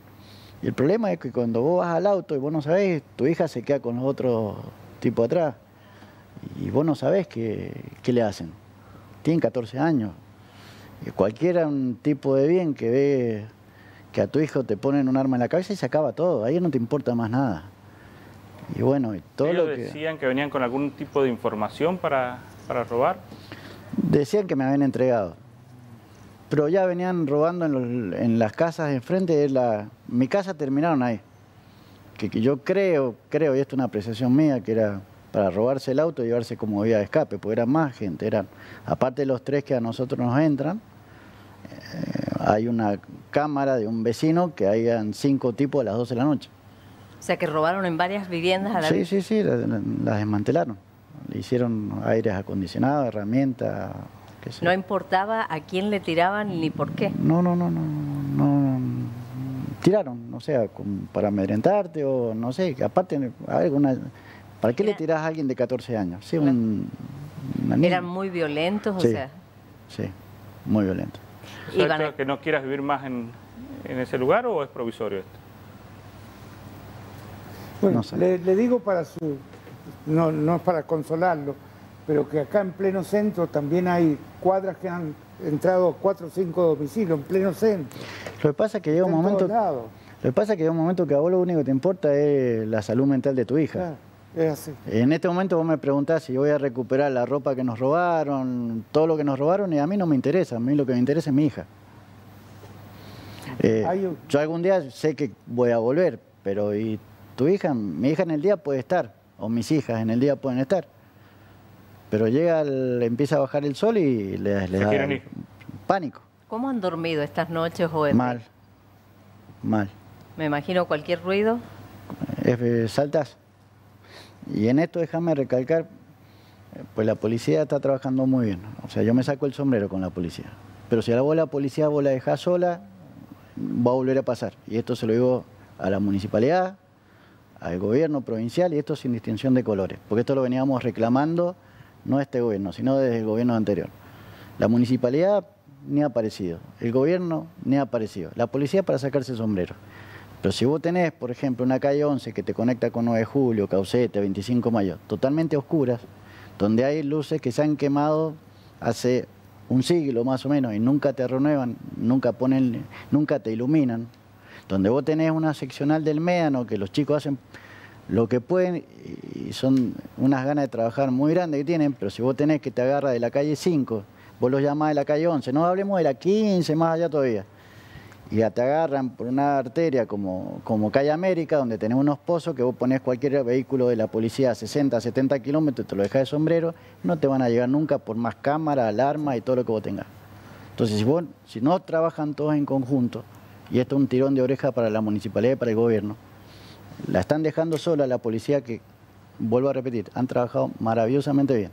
el problema es que cuando vos vas al auto y vos no sabés, tu hija se queda con los otros tipos atrás y vos no sabés qué le hacen. Tienen 14 años. Cualquiera un tipo de bien que ve que a tu hijo te ponen un arma en la cabeza y se acaba todo, ahí no te importa más nada. Y bueno, y todo lo que... ¿Ellos decían que venían con algún tipo de información para robar? Decían que me habían entregado. Pero ya venían robando en las casas de enfrente de mi casa, terminaron ahí. Que yo creo, y esto es una apreciación mía, que era para robarse el auto y llevarse como vía de escape, porque era más gente, eran, aparte de los tres que a nosotros nos entran, hay una cámara de un vecino que hayan 5 tipos a las 12 de la noche. O sea que robaron en varias viviendas a la vez. Sí, sí, las desmantelaron. Le hicieron aires acondicionados, herramientas. No importaba a quién le tiraban ni por qué. No. Tiraron, o sea, para amedrentarte o no sé, aparte, ¿para qué le tirás a alguien de 14 años? Sí, eran muy violentos, sí, o sea. Sí, muy violentos. ¿Es que no quieras vivir más en ese lugar o es provisorio esto? Bueno, no sé. le digo para su... No es para consolarlo, pero que acá en pleno centro también hay cuadras que han entrado 4 o 5 domicilios, en pleno centro. Lo que pasa es que llega un momento... Lo que pasa es que llega un momento que a vos lo único que te importa es la salud mental de tu hija. Claro, es así. En este momento vos me preguntás si yo voy a recuperar la ropa que nos robaron, todo lo que nos robaron, y a mí no me interesa, a mí lo que me interesa es mi hija. Yo algún día sé que voy a volver, pero y tu hija, mi hija en el día puede estar, o mis hijas en el día pueden estar. Pero empieza a bajar el sol y les da pánico. ¿Cómo han dormido estas noches, jóvenes? Mal. Me imagino cualquier ruido. Saltas. Y en esto déjame recalcar, pues la policía está trabajando muy bien. O sea, yo me saco el sombrero con la policía. Pero si ahora vos la policía vos la dejás sola, va a volver a pasar. Y esto se lo digo a la municipalidad, al gobierno provincial, y esto sin distinción de colores. Porque esto lo veníamos reclamando, no este gobierno, sino desde el gobierno anterior. La municipalidad ni ha aparecido, el gobierno ni ha aparecido, la policía para sacarse el sombrero. Pero si vos tenés, por ejemplo, una calle 11 que te conecta con 9 de Julio, Caucete, 25 de Mayo, totalmente oscuras, donde hay luces que se han quemado hace un siglo más o menos y nunca te renuevan, nunca te iluminan, donde vos tenés una seccional del Médano que los chicos hacen lo que pueden y son unas ganas de trabajar muy grandes que tienen, pero si vos tenés que te agarra de la calle 5, vos los llamás de la calle 11, no hablemos de la 15, más allá todavía, y ya te agarran por una arteria como calle América, donde tenés unos pozos que vos ponés cualquier vehículo de la policía a 60, 70 kilómetros, te lo dejás de sombrero, no te van a llegar nunca por más cámara, alarma y todo lo que vos tengas. Entonces, si no trabajan todos en conjunto, y esto es un tirón de oreja para la municipalidad y para el gobierno, la están dejando sola la policía que, vuelvo a repetir, han trabajado maravillosamente bien.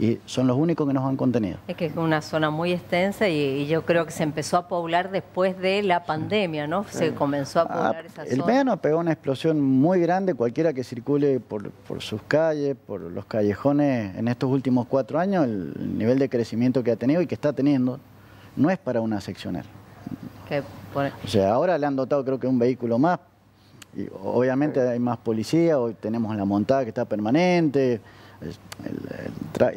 Y son los únicos que nos han contenido. Es que es una zona muy extensa y yo creo que se empezó a poblar después de la pandemia, ¿no? Se comenzó a poblar esa zona. El Médano pegó una explosión muy grande, cualquiera que circule por sus calles, por los callejones, en estos últimos 4 años, el nivel de crecimiento que ha tenido y que está teniendo, no es para una seccional. O sea, ahora le han dotado creo que un vehículo más, y obviamente hay más policía, hoy tenemos la montada que está permanente,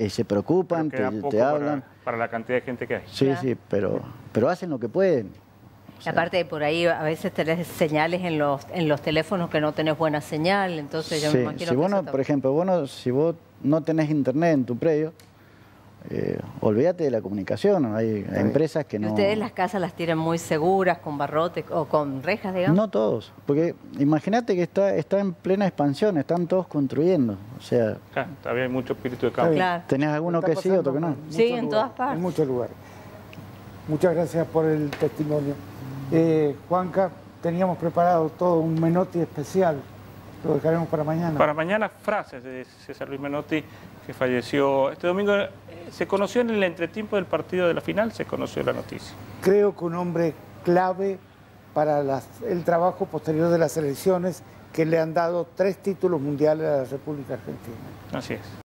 se preocupan, te hablan. Para la cantidad de gente que hay. Sí, sí, pero hacen lo que pueden. O sea, aparte de por ahí, a veces tenés señales en los teléfonos que no tenés buena señal, entonces yo me imagino que eso también. Por ejemplo, si vos no tenés internet en tu predio, olvídate de la comunicación, hay empresas que no... ¿Y ustedes las casas las tienen muy seguras, con barrotes o con rejas, digamos? No todos, porque imagínate que está en plena expansión, están todos construyendo, o sea... Todavía hay mucho espíritu de cambio. Claro. Tenés alguno que sí, otro que no. Sí, en todas partes. En muchos lugares. Muchas gracias por el testimonio. Juanca, teníamos preparado todo un Menotti especial, lo dejaremos para mañana. Para mañana, frases de César Luis Menotti, que falleció este domingo. Se conoció en el entretiempo del partido de la final, se conoció la noticia. Creo que un hombre clave para el trabajo posterior de las elecciones, que le han dado 3 títulos mundiales a la República Argentina. Así es.